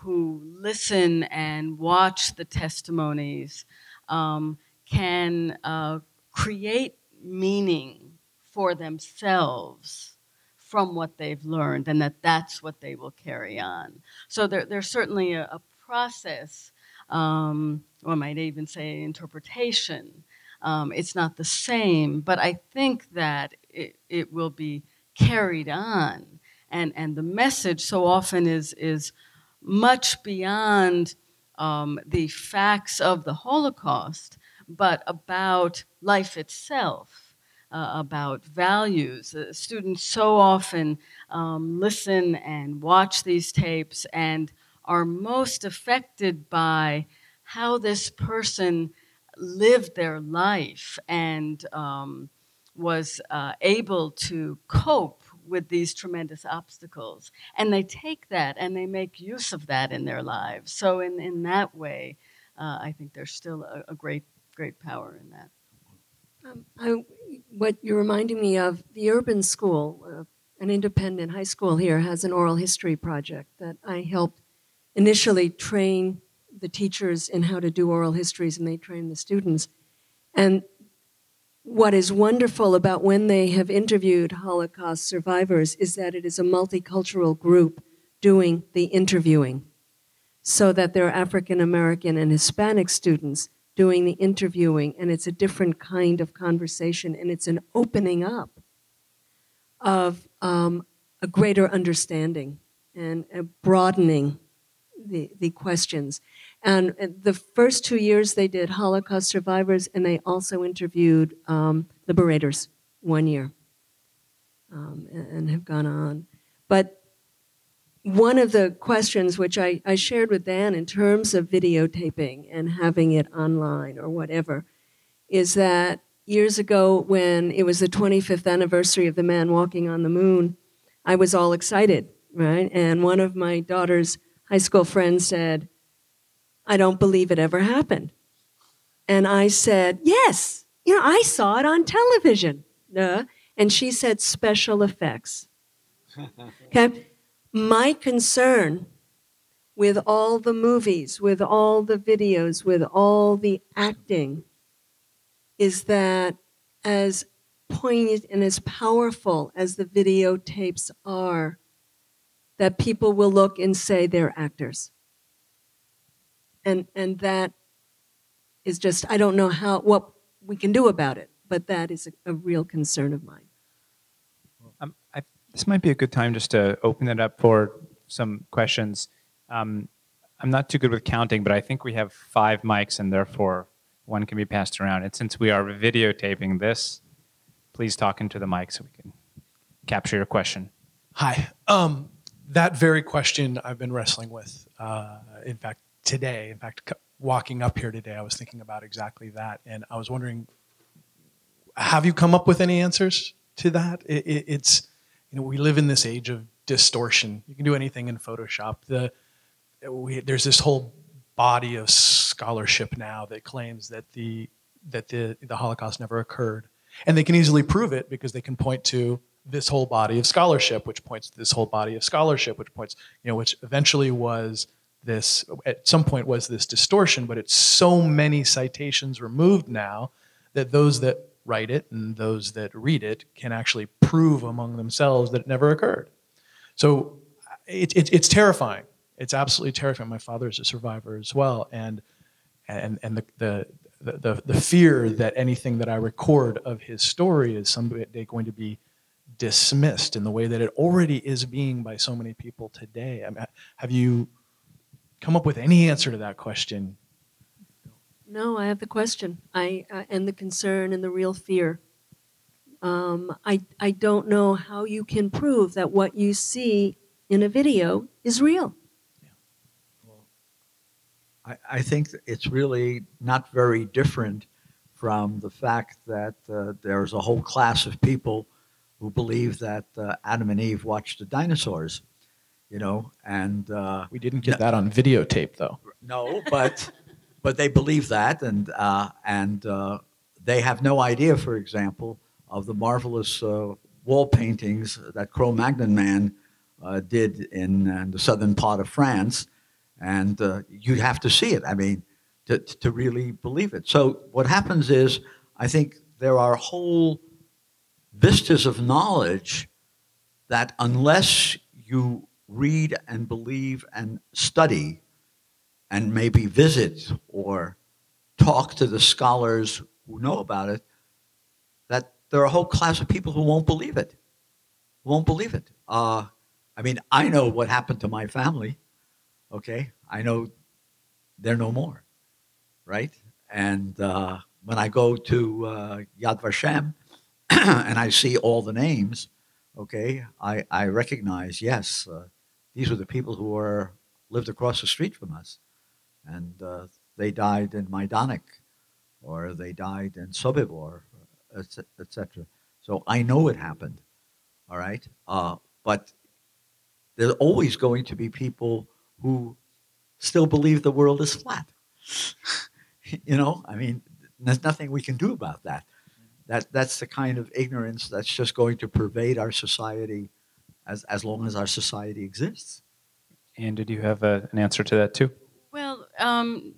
who listen and watch the testimonies can create meaning for themselves from what they've learned, and that's what they will carry on. So there's certainly a process, or I might even say interpretation. It's not the same, but I think that it will be carried on. And the message so often is much beyond the facts of the Holocaust, but about life itself, about values. Students so often listen and watch these tapes and are most affected by how this person lived their life and was able to cope with these tremendous obstacles. And they take that and they make use of that in their lives. So in that way, I think there's still a great power in that. What you're reminding me of, the Urban School, an independent high school here, has an oral history project that I helped initially train the teachers in how to do oral histories, and they train the students. And what is wonderful about when they have interviewed Holocaust survivors is that it is a multicultural group doing the interviewing, so that there are African American and Hispanic students doing the interviewing, and it's a different kind of conversation, and it's an opening up of a greater understanding and a broadening the questions. And the first 2 years they did Holocaust survivors, and they also interviewed liberators 1 year, and have gone on. But one of the questions which I shared with Dan in terms of videotaping and having it online or whatever is that years ago, when it was the 25th anniversary of the man walking on the moon, I was all excited, right? And one of my daughter's high school friend said, "I don't believe it ever happened." And I said, "Yes, you know, I saw it on television." And she said, "Special effects." Okay? My concern with all the movies, with all the videos, with all the acting is that as poignant and as powerful as the videotapes are, that people will look and say they're actors. And that is just, I don't know how, what we can do about it, but that is a real concern of mine. This might be a good time just to open it up for some questions. I'm not too good with counting, but I think we have 5 mics and therefore one can be passed around. And since we are videotaping this, please talk into the mic so we can capture your question. Hi. That very question I've been wrestling with, in fact, today. In fact, walking up here today, I was thinking about exactly that. And I was wondering, have you come up with any answers to that? It's, you know, we live in this age of distortion. You can do anything in Photoshop. There's this whole body of scholarship now that claims that the Holocaust never occurred. And they can easily prove it because they can point to this whole body of scholarship, which points to this whole body of scholarship, which points, you know, which eventually was this, at some point was this distortion, but it's so many citations removed now that those that write it and those that read it can actually prove among themselves that it never occurred. So it's terrifying. It's absolutely terrifying. My father is a survivor as well, and the fear that anything that I record of his story is someday going to be dismissed in the way that it already is being by so many people today. I mean, have you come up with any answer to that question? No, I have the question. And the concern and the real fear. I don't know how you can prove that what you see in a video is real. Yeah. Well, I think it's really not very different from the fact that there's a whole class of people who believe that Adam and Eve watched the dinosaurs, you know, and... we didn't get that on videotape, though. No, but they believe that, and they have no idea, for example, of the marvelous wall paintings that Cro-Magnon man did in the southern part of France, and you have to see it, I mean, to really believe it. So what happens is, I think there are whole vistas of knowledge that unless you read and believe and study and maybe visit or talk to the scholars who know about it, that there are a whole class of people who won't believe it, I mean, I know what happened to my family, okay? I know they're no more, right? And when I go to Yad Vashem, and I see all the names, okay, I recognize, yes, these were the people who were, lived across the street from us. And they died in Majdanek, or they died in Sobibor, etc. So I know it happened, all right? But there's always going to be people who still believe the world is flat. You know, I mean, there's nothing we can do about that. That's the kind of ignorance that's just going to pervade our society as long as our society exists. Anne, did you have an answer to that too? Well,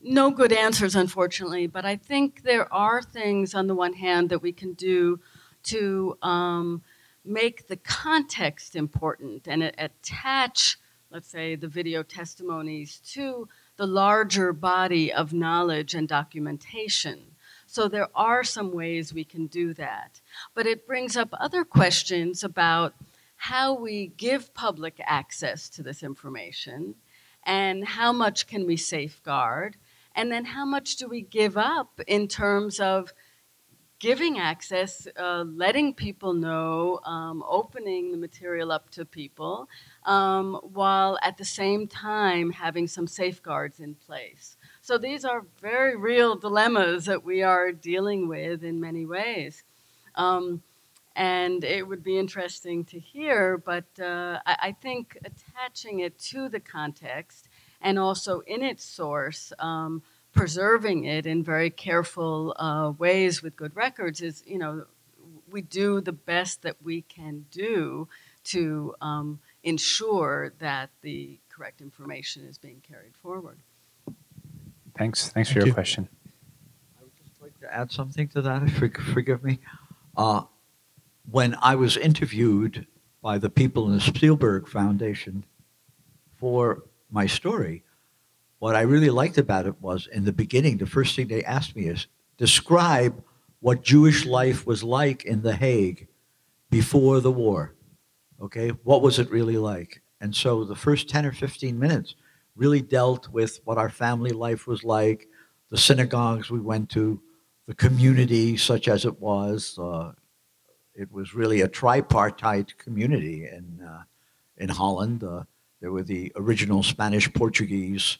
no good answers, unfortunately, but I think there are things on the one hand that we can do to make the context important and attach, let's say, the video testimonies to the larger body of knowledge and documentation. So there are some ways we can do that. But it brings up other questions about how we give public access to this information and how much can we safeguard, and then how much do we give up in terms of giving access, letting people know, opening the material up to people, while at the same time having some safeguards in place. So these are very real dilemmas that we are dealing with in many ways. And it would be interesting to hear, but I think attaching it to the context and also in its source, preserving it in very careful ways with good records is, you know, we do the best that we can do to ensure that the correct information is being carried forward. Thanks for your question. I would just like to add something to that, forgive me. When I was interviewed by the people in the Spielberg Foundation for my story, what I really liked about it was, in the beginning, the first thing they asked me is, describe what Jewish life was like in The Hague before the war, okay? What was it really like? And so the first 10 or 15 minutes really dealt with what our family life was like, the synagogues we went to, the community such as it was. It was really a tripartite community in Holland. There were the original Spanish-Portuguese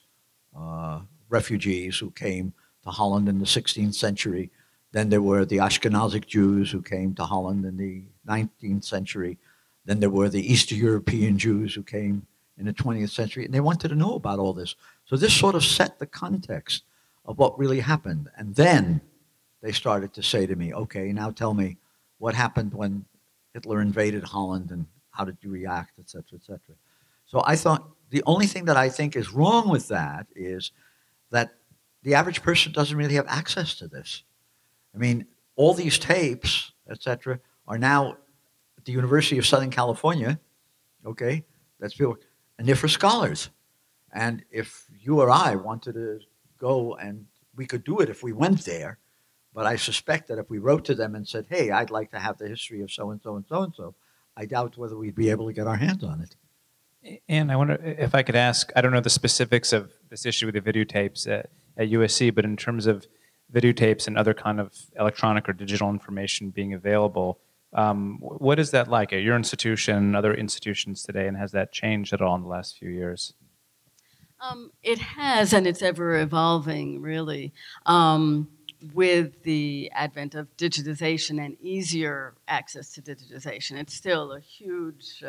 refugees who came to Holland in the 16th century. Then there were the Ashkenazic Jews who came to Holland in the 19th century. Then there were the Eastern European Jews who came in the 20th century, and they wanted to know about all this. So this sort of set the context of what really happened. And then they started to say to me, okay, now tell me what happened when Hitler invaded Holland and how did you react, et cetera, et cetera. So I thought the only thing that I think is wrong with that is that the average person doesn't really have access to this. I mean, all these tapes, etc., are now at the University of Southern California. Okay, that's Spielberg, and they're for scholars. And if you or I wanted to go, and we could do it if we went there, but I suspect that if we wrote to them and said, hey, I'd like to have the history of so-and-so and so-and-so, I doubt whether we'd be able to get our hands on it. And I wonder if I could ask, I don't know the specifics of this issue with the videotapes at USC, but in terms of videotapes and other kind of electronic or digital information being available, what is that like at your institution and other institutions today, and has that changed at all in the last few years? It has, and it's ever evolving, really, with the advent of digitization and easier access to digitization. It's still a huge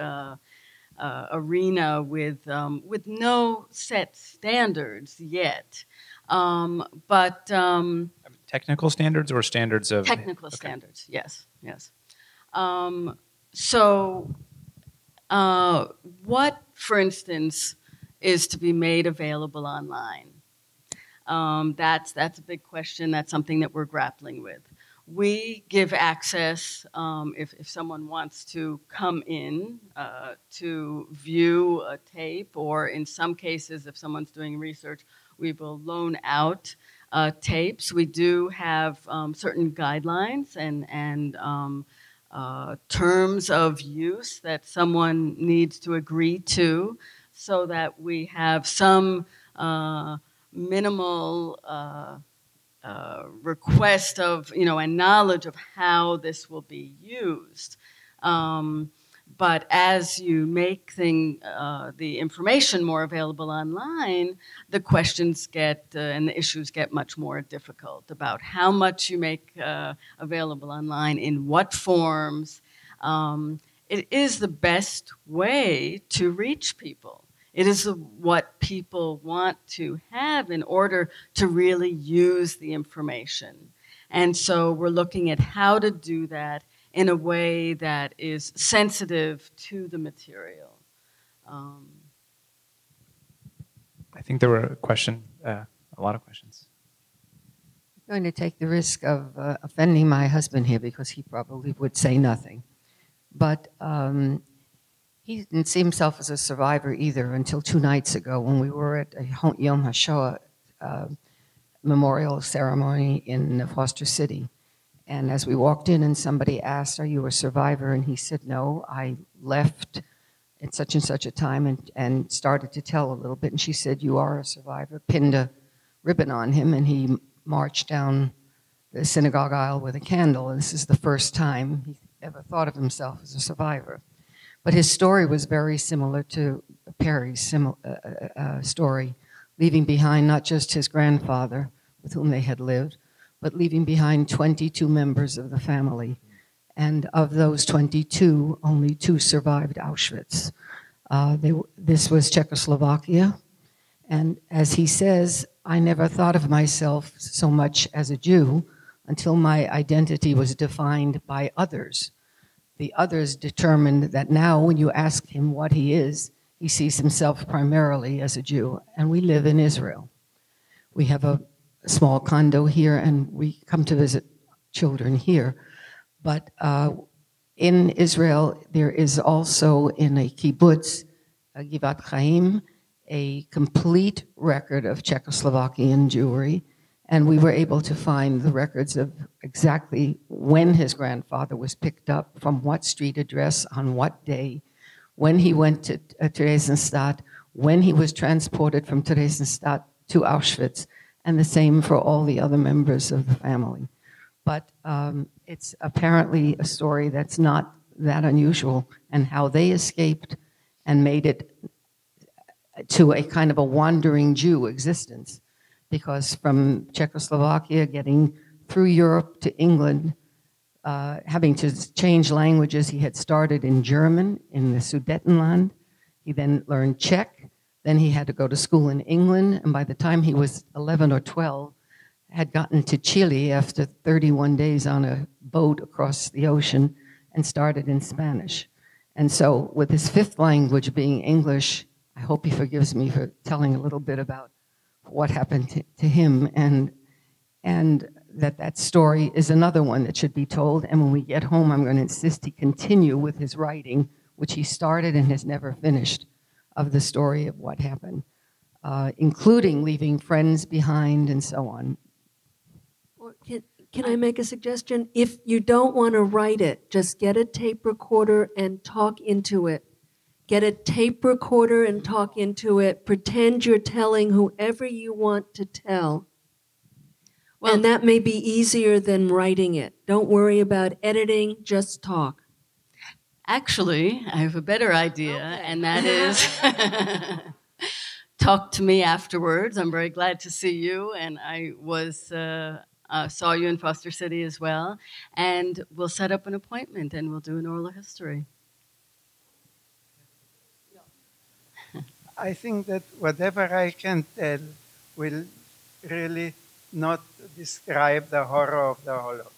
arena with no set standards yet, but technical standards or standards of technical standards. Yes, yes. So, what, for instance, is to be made available online? That's a big question. That's something that we're grappling with. We give access, if someone wants to come in to view a tape, or in some cases, if someone's doing research, we will loan out tapes. We do have certain guidelines and terms of use that someone needs to agree to, so that we have some minimal request of, you know, and knowledge of how this will be used. But as you make the information more available online, the questions get, and the issues get much more difficult about how much you make available online, in what forms. It is the best way to reach people. It is what people want to have in order to really use the information. And so we're looking at how to do that in a way that is sensitive to the material. I think there were a lot of questions. I'm going to take the risk of offending my husband here, because he probably would say nothing. But he didn't see himself as a survivor either until 2 nights ago, when we were at a Yom HaShoah memorial ceremony in Foster City. And as we walked in, and somebody asked, are you a survivor? And he said, no, I left at such and such a time, and started to tell a little bit. And she said, you are a survivor, pinned a ribbon on him, and he marched down the synagogue aisle with a candle. And this is the first time he ever thought of himself as a survivor. But his story was very similar to Perry's story, leaving behind not just his grandfather, with whom they had lived, but leaving behind 22 members of the family. And of those 22, only 2 survived Auschwitz. This was Czechoslovakia. And as he says, I never thought of myself so much as a Jew until my identity was defined by others. The others determined that now, when you ask him what he is, he sees himself primarily as a Jew. And we live in Israel. We have a small condo here, and we come to visit children here. But in Israel, there is also, in a kibbutz, Givat Chaim, a complete record of Czechoslovakian Jewry. And we were able to find the records of exactly when his grandfather was picked up, from what street address, on what day, when he went to Theresienstadt, when he was transported from Theresienstadt to Auschwitz, and the same for all the other members of the family. But it's apparently a story that's not that unusual, and how they escaped and made it to a kind of a wandering Jew existence. Because from Czechoslovakia, getting through Europe to England, having to change languages, he had started in German, in the Sudetenland. He then learned Czech. Then he had to go to school in England. And by the time he was 11 or 12, had gotten to Chile after 31 days on a boat across the ocean, and started in Spanish. And so with his 5th language being English, I hope he forgives me for telling a little bit about what happened to him, and that story is another one that should be told. And when we get home, I'm going to insist he continue with his writing, which he started and has never finished, of the story of what happened, including leaving friends behind and so on. Can I make a suggestion? If you don't want to write it, just get a tape recorder and talk into it. Get a tape recorder and talk into it. Pretend you're telling whoever you want to tell. Well, and that may be easier than writing it. Don't worry about editing, just talk. Actually, I have a better idea, okay. And that is talk to me afterwards. I'm very glad to see you, and I was saw you in Foster City as well. And we'll set up an appointment, and we'll do an oral history. I think that whatever I can tell will really not describe the horror of the Holocaust.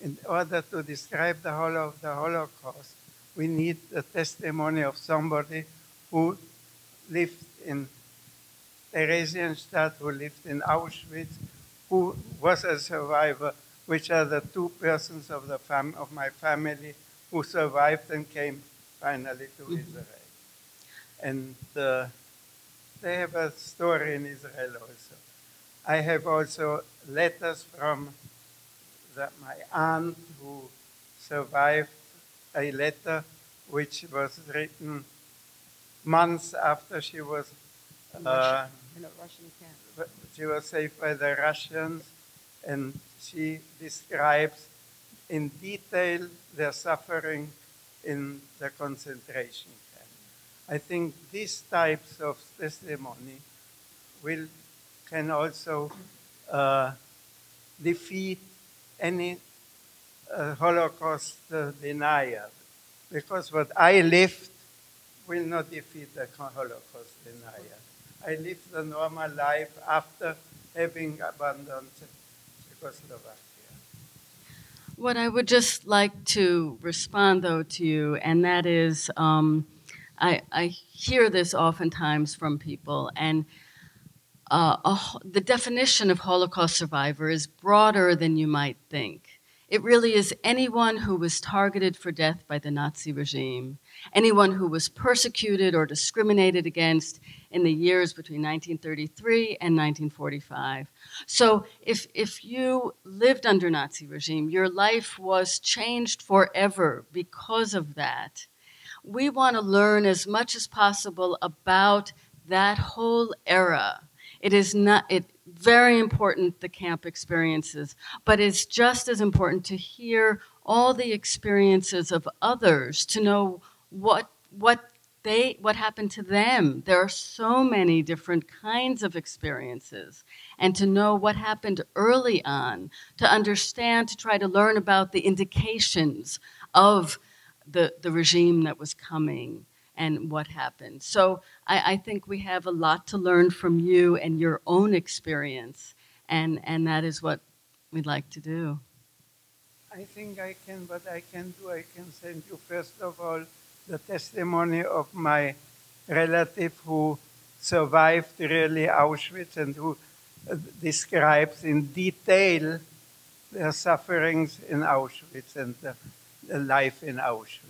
In order to describe the horror of the Holocaust, we need the testimony of somebody who lived in Theresienstadt, who lived in Auschwitz, who was a survivor, which are the two persons of, my family who survived and came finally to Israel. And they have a story in Israel also. I have also letters from my aunt who survived, a letter which was written months after she was in a Russian camp. She was saved by the Russians, and she describes in detail their suffering in the concentration camp. I think these types of testimony can also defeat any Holocaust denier, because what I lived will not defeat the Holocaust denier. I lived a normal life after having abandoned Czechoslovakia. What I would just like to respond, though, to you, and that is I hear this oftentimes from people, and the definition of Holocaust survivor is broader than you might think. It really is anyone who was targeted for death by the Nazi regime, anyone who was persecuted or discriminated against in the years between 1933 and 1945. So if you lived under Nazi regime, your life was changed forever because of that. We want to learn as much as possible about that whole era. It is not, very important, the camp experiences, but it's just as important to hear all the experiences of others, to know what happened to them. There are so many different kinds of experiences, and to know what happened early on, to understand, to try to learn about the indications of the regime that was coming and what happened. So I think we have a lot to learn from you and your own experience, and that is what we'd like to do. I think I can send you, first of all, the testimony of my relative who survived really Auschwitz and who describes in detail their sufferings in Auschwitz and the life in Auschwitz.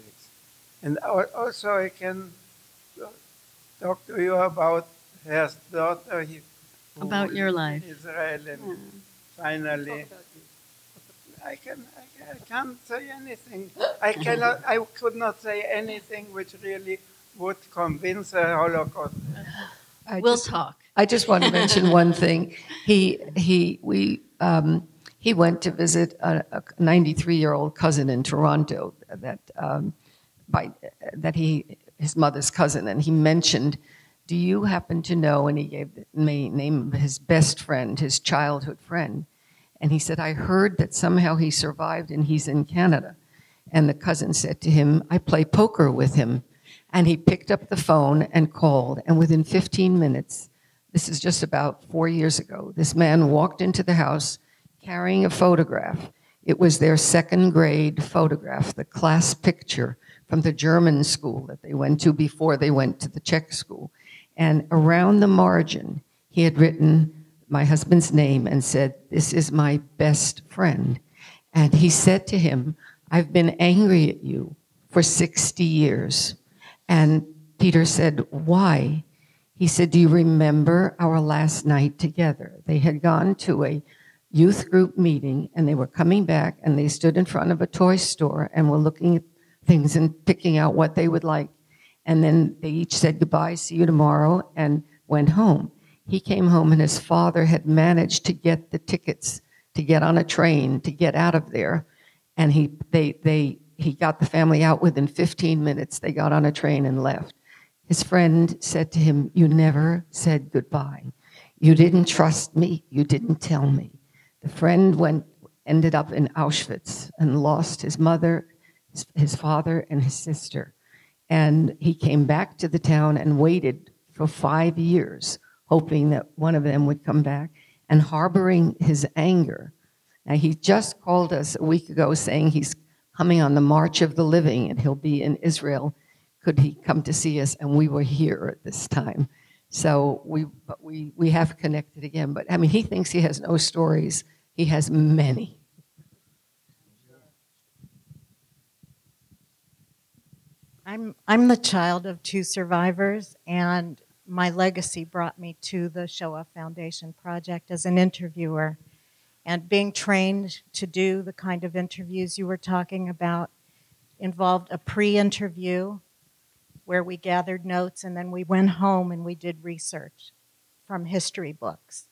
And also I can talk to you about her daughter. About your life. Israel, and finally. I can't say anything. I could not say anything which really would convince a Holocaust. We'll talk. I just want to mention one thing. He went to visit a 93-year-old cousin in Toronto that... his mother's cousin, and he mentioned, do you happen to know, and he gave the name of his best friend, his childhood friend, and he said, I heard that somehow he survived and he's in Canada. And the cousin said to him, I play poker with him. And he picked up the phone and called, and within 15 minutes, this is just about 4 years ago, this man walked into the house carrying a photograph. It was their second grade photograph, the class picture from the German school that they went to before they went to the Czech school. And around the margin, he had written, my husband's name and said, "This is my best friend." And he said to him, "I've been angry at you for 60 years. And Peter said, "Why?" He said, "Do you remember our last night together?" They had gone to a youth group meeting, and they were coming back, and they stood in front of a toy store and were looking at things and picking out what they would like. And then they each said goodbye, see you tomorrow, and went home. He came home, and his father had managed to get the tickets to get on a train, to get out of there. And he got the family out within 15 minutes. They got on a train and left. His friend said to him, "You never said goodbye. You didn't trust me. You didn't tell me." The friend ended up in Auschwitz and lost his mother, his father, and his sister. And he came back to the town and waited for 5 years, hoping that one of them would come back and harboring his anger. Now, he just called us a week ago saying he's coming on the March of the Living and he'll be in Israel. Could he come to see us? And we were here at this time. So we have connected again. But I mean, he thinks he has no stories. He has many. I'm the child of two survivors, and my legacy brought me to the Shoah Foundation project as an interviewer. And being trained to do the kind of interviews you were talking about involved a pre-interview where we gathered notes, and then we went home and we did research from history books.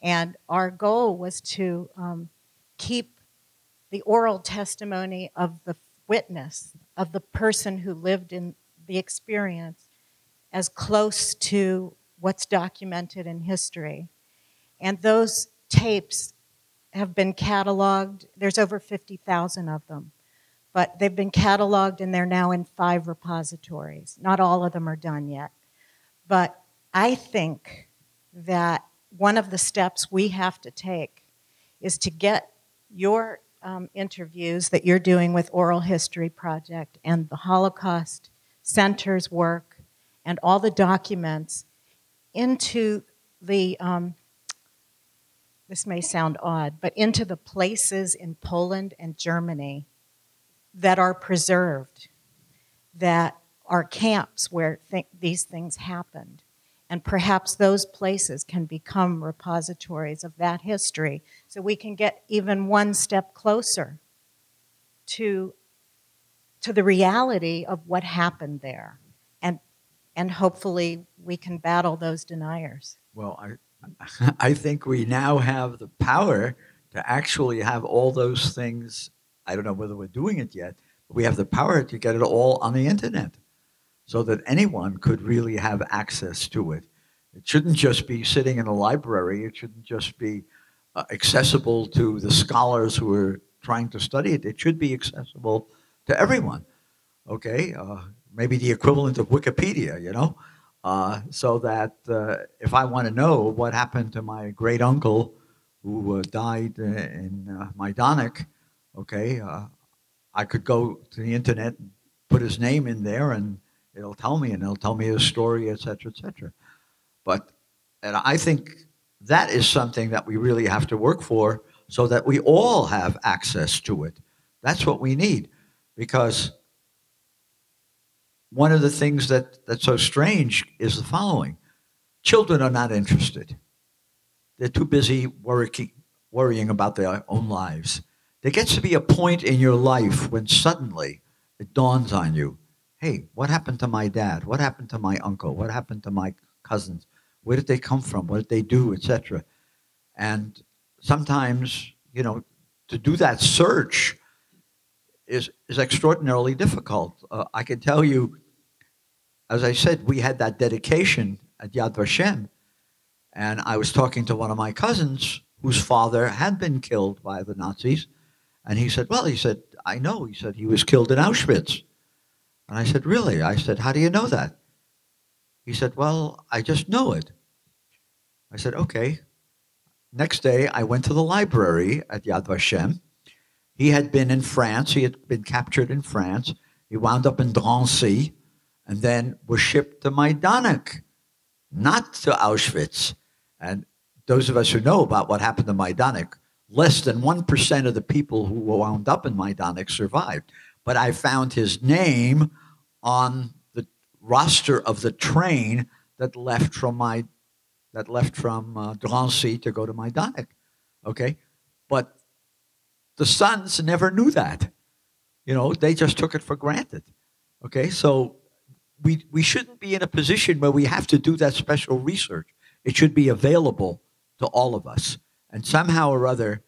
And our goal was to keep the oral testimony of the witness, of the person who lived in the experience, as close to what's documented in history. And those tapes have been cataloged. There's over 50,000 of them. But they've been cataloged, and they're now in 5 repositories. Not all of them are done yet. But I think that one of the steps we have to take is to get your interviews that you're doing with Oral History Project and the Holocaust Center's work and all the documents into the, this may sound odd, but into the places in Poland and Germany that are preserved, that are camps where these things happened. And perhaps those places can become repositories of that history, so we can get even one step closer to the reality of what happened there. And hopefully we can battle those deniers. Well, I think we now have the power to actually have all those things. I don't know whether we're doing it yet, but we have the power to get it all on the internet so that anyone could really have access to it. It shouldn't just be sitting in a library. It shouldn't just be accessible to the scholars who are trying to study it. It should be accessible to everyone, okay? Maybe the equivalent of Wikipedia, you know? So that if I want to know what happened to my great uncle who died in Majdanek, okay, I could go to the internet and put his name in there, and it'll tell me, and it'll tell me his story, et cetera, et cetera. And I think that is something that we really have to work for so that we all have access to it. That's what we need, because one of the things that's so strange is the following. Children are not interested. They're too busy worrying about their own lives. There gets to be a point in your life when suddenly it dawns on you, hey, what happened to my dad? What happened to my uncle? What happened to my cousins? Where did they come from? What did they do, etc.? And sometimes, you know, to do that search is extraordinarily difficult. I can tell you, as I said, we had that dedication at Yad Vashem, and I was talking to one of my cousins whose father had been killed by the Nazis. And he said, well, he said, I know. He said, he was killed in Auschwitz. And I said, really? I said, how do you know that? He said, well, I just know it. I said, okay. Next day, I went to the library at Yad Vashem. He had been in France. He had been captured in France. He wound up in Drancy and then was shipped to Majdanek, not to Auschwitz. And those of us who know about what happened to Majdanek, less than 1% of the people who wound up in Majdanek survived. But I found his name on the roster of the train that left from Drancy to go to Majdanek. Okay, but the sons never knew that. You know, they just took it for granted. Okay, so we shouldn't be in a position where we have to do that special research. It should be available to all of us. And somehow or other,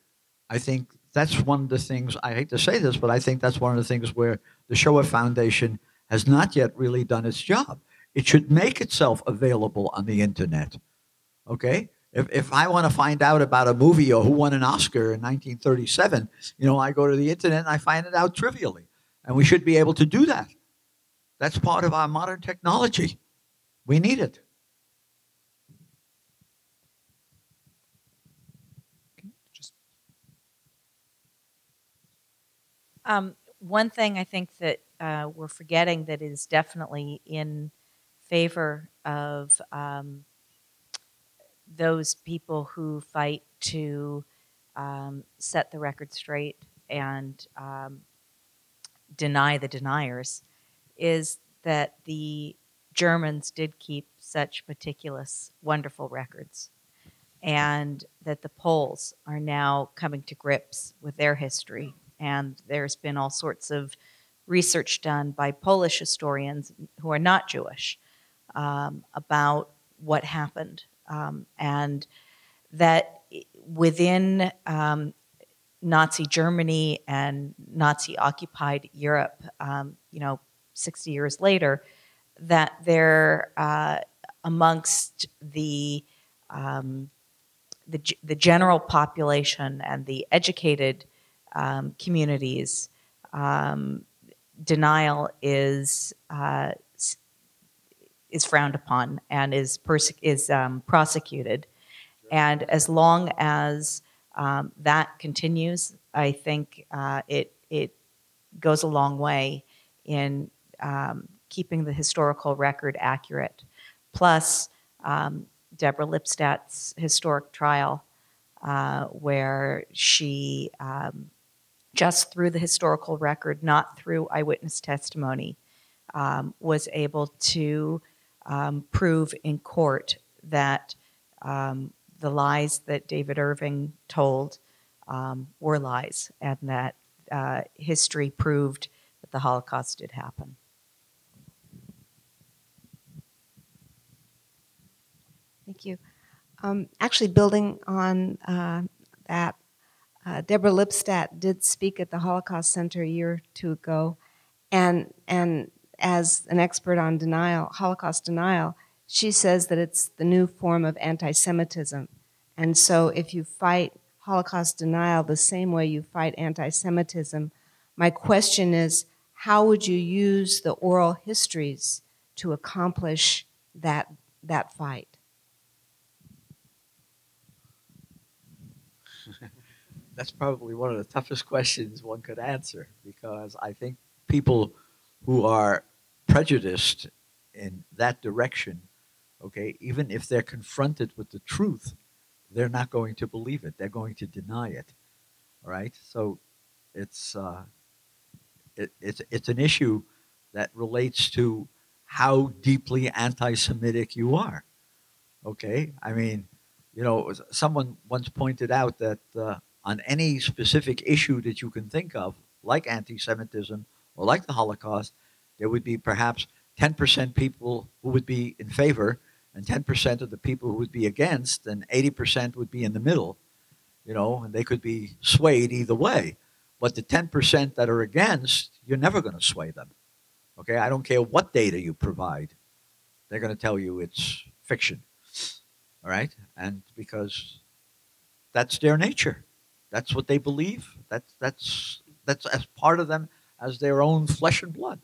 I think that's one of the things, I hate to say this, but I think that's one of the things where the Shoah Foundation has not yet really done its job. It should make itself available on the internet, okay? If I want to find out about a movie or who won an Oscar in 1937, you know, I go to the internet and I find it out trivially. And we should be able to do that. That's part of our modern technology. We need it. One thing I think that we're forgetting that is definitely in favor of those people who fight to set the record straight and deny the deniers is that the Germans did keep such meticulous, wonderful records, and that the Poles are now coming to grips with their history. And there's been all sorts of research done by Polish historians who are not Jewish about what happened. And that within Nazi Germany and Nazi-occupied Europe, you know, 60 years later, that there amongst the general population and the educated communities, denial is frowned upon and is prosecuted. And as long as that continues, I think it goes a long way in keeping the historical record accurate. Plus, Deborah Lipstadt's historic trial, where she just through the historical record, not through eyewitness testimony, was able to prove in court that the lies that David Irving told were lies, and that history proved that the Holocaust did happen. Thank you. Actually, building on that, Deborah Lipstadt did speak at the Holocaust Center a year or two ago, and as an expert on denial, Holocaust denial, she says that it's the new form of anti-Semitism. And so if you fight Holocaust denial the same way you fight anti-Semitism, my question is, how would you use the oral histories to accomplish that fight? That's probably one of the toughest questions one could answer, because I think people who are prejudiced in that direction, okay, even if they're confronted with the truth, they're not going to believe it. They're going to deny it, all right? So it's an issue that relates to how deeply anti-Semitic you are, okay? I mean, you know, someone once pointed out that on any specific issue that you can think of, like anti-Semitism or like the Holocaust, there would be perhaps 10% people who would be in favor and 10% of the people who would be against, and 80% would be in the middle, you know, and they could be swayed either way. But the 10% that are against, you're never going to sway them, okay? I don't care what data you provide. They're going to tell you it's fiction, all right? And because that's their nature. That's what they believe. That's as part of them as their own flesh and blood.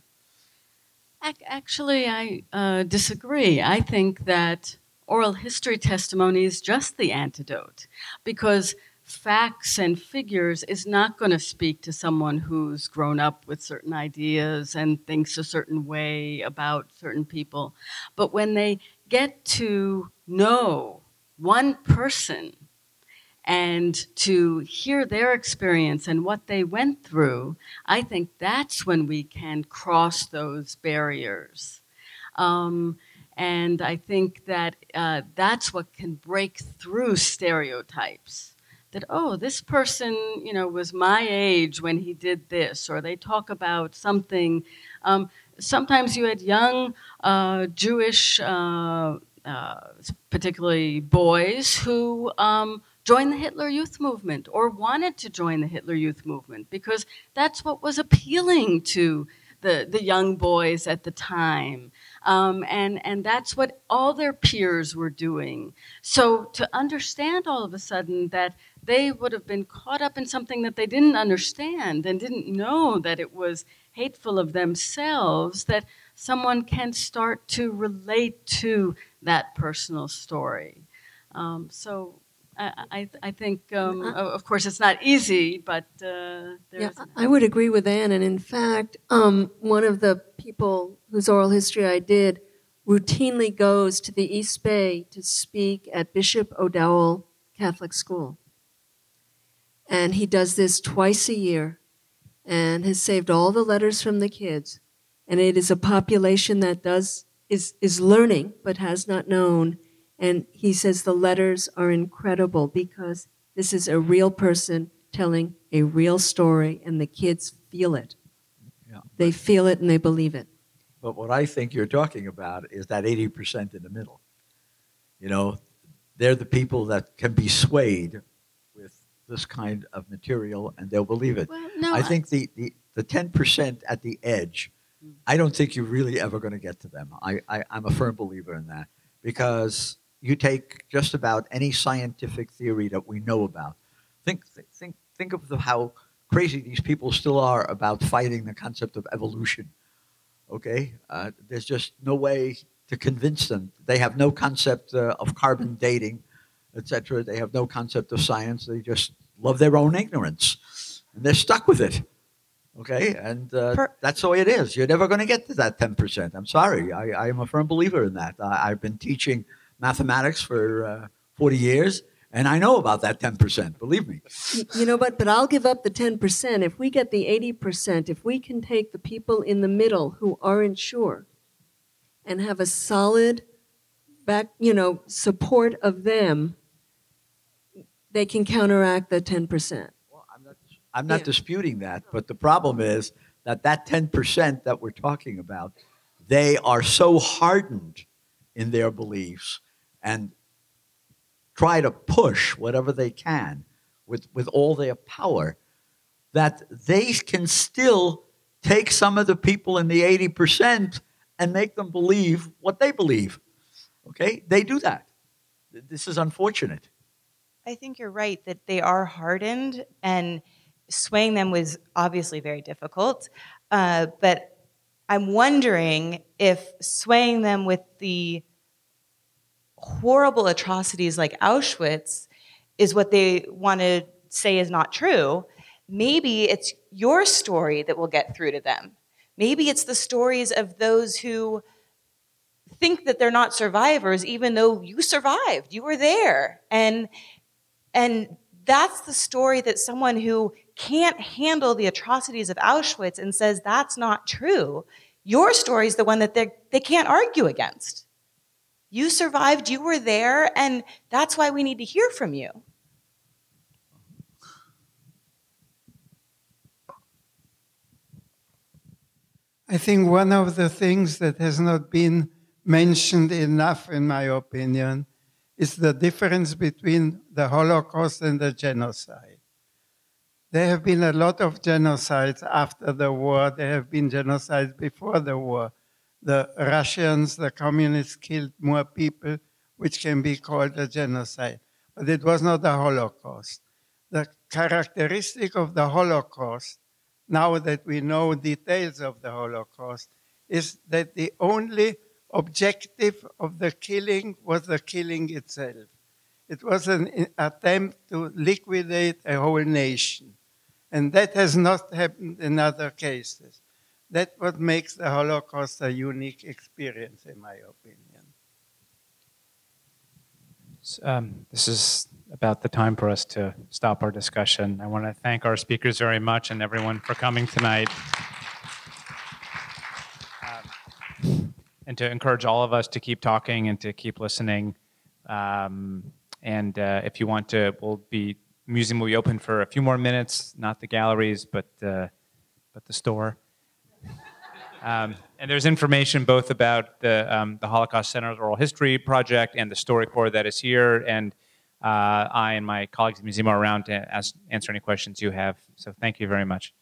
Actually, I disagree. I think that oral history testimony is just the antidote, because facts and figures is not going to speak to someone who's grown up with certain ideas and thinks a certain way about certain people. But when they get to know one person and to hear their experience and what they went through, I think that's when we can cross those barriers. And I think that that's what can break through stereotypes. That, oh, this person, you know, was my age when he did this, or they talk about something. Sometimes you had young Jewish, particularly boys, who joined the Hitler Youth Movement or wanted to join the Hitler Youth Movement because that's what was appealing to the young boys at the time. And that's what all their peers were doing. So to understand all of a sudden that they would have been caught up in something that they didn't understand and didn't know that it was hateful of themselves, that someone can start to relate to that personal story. So I think, of course, it's not easy, but there's... Yeah, I would agree with Anne, and in fact, one of the people whose oral history I did routinely goes to the East Bay to speak at Bishop O'Dowell Catholic School. And he does this twice a year and has saved all the letters from the kids. And it is a population that is learning but has not known. And he says the letters are incredible because this is a real person telling a real story, and the kids feel it. Yeah. They feel it and they believe it. But what I think you're talking about is that 80% in the middle. You know, they're the people that can be swayed with this kind of material and they'll believe it. Well, no, I think the 10% at the edge, I don't think you're really ever going to get to them. I'm a firm believer in that, because you take just about any scientific theory that we know about. Think of how crazy these people still are about fighting the concept of evolution, okay? There's just no way to convince them. They have no concept of carbon dating, etc. They have no concept of science. They just love their own ignorance, and they're stuck with it, okay? And that's the way it is. You're never going to get to that 10%. I'm sorry. I am a firm believer in that. I've been teaching mathematics for 40 years, and I know about that 10%, believe me. You know, but I'll give up the 10%. If we get the 80%, if we can take the people in the middle who aren't sure and have a solid back, you know, support of them, they can counteract the 10%. Well, I'm not yeah, disputing that, but the problem is that 10% that we're talking about, they are so hardened in their beliefs and try to push whatever they can with all their power, that they can still take some of the people in the 80% and make them believe what they believe. Okay? They do that. This is unfortunate. I think you're right that they are hardened, and swaying them was obviously very difficult. But I'm wondering if swaying them with the horrible atrocities like Auschwitz is what they want to say is not true. Maybe it's your story that will get through to them. Maybe it's the stories of those who think that they're not survivors, even though you survived, you were there. And that's the story that someone who can't handle the atrocities of Auschwitz and says that's not true, your story is the one that they can't argue against. You survived, you were there, and that's why we need to hear from you. I think one of the things that has not been mentioned enough, in my opinion, is the difference between the Holocaust and the genocide. There have been a lot of genocides after the war. There have been genocides before the war. The Russians, the communists killed more people, which can be called a genocide. But it was not the Holocaust. The characteristic of the Holocaust, now that we know details of the Holocaust, is that the only objective of the killing was the killing itself. It was an attempt to liquidate a whole nation. And that has not happened in other cases. That's what makes the Holocaust a unique experience, in my opinion. This is about the time for us to stop our discussion. I want to thank our speakers very much and everyone for coming tonight. And to encourage all of us to keep talking and to keep listening. If you want to, museum will be open for a few more minutes, not the galleries, but the store. And there's information both about the Holocaust Center's Oral History Project and the StoryCorps that is here. And I and my colleagues at the museum are around to answer any questions you have. So thank you very much.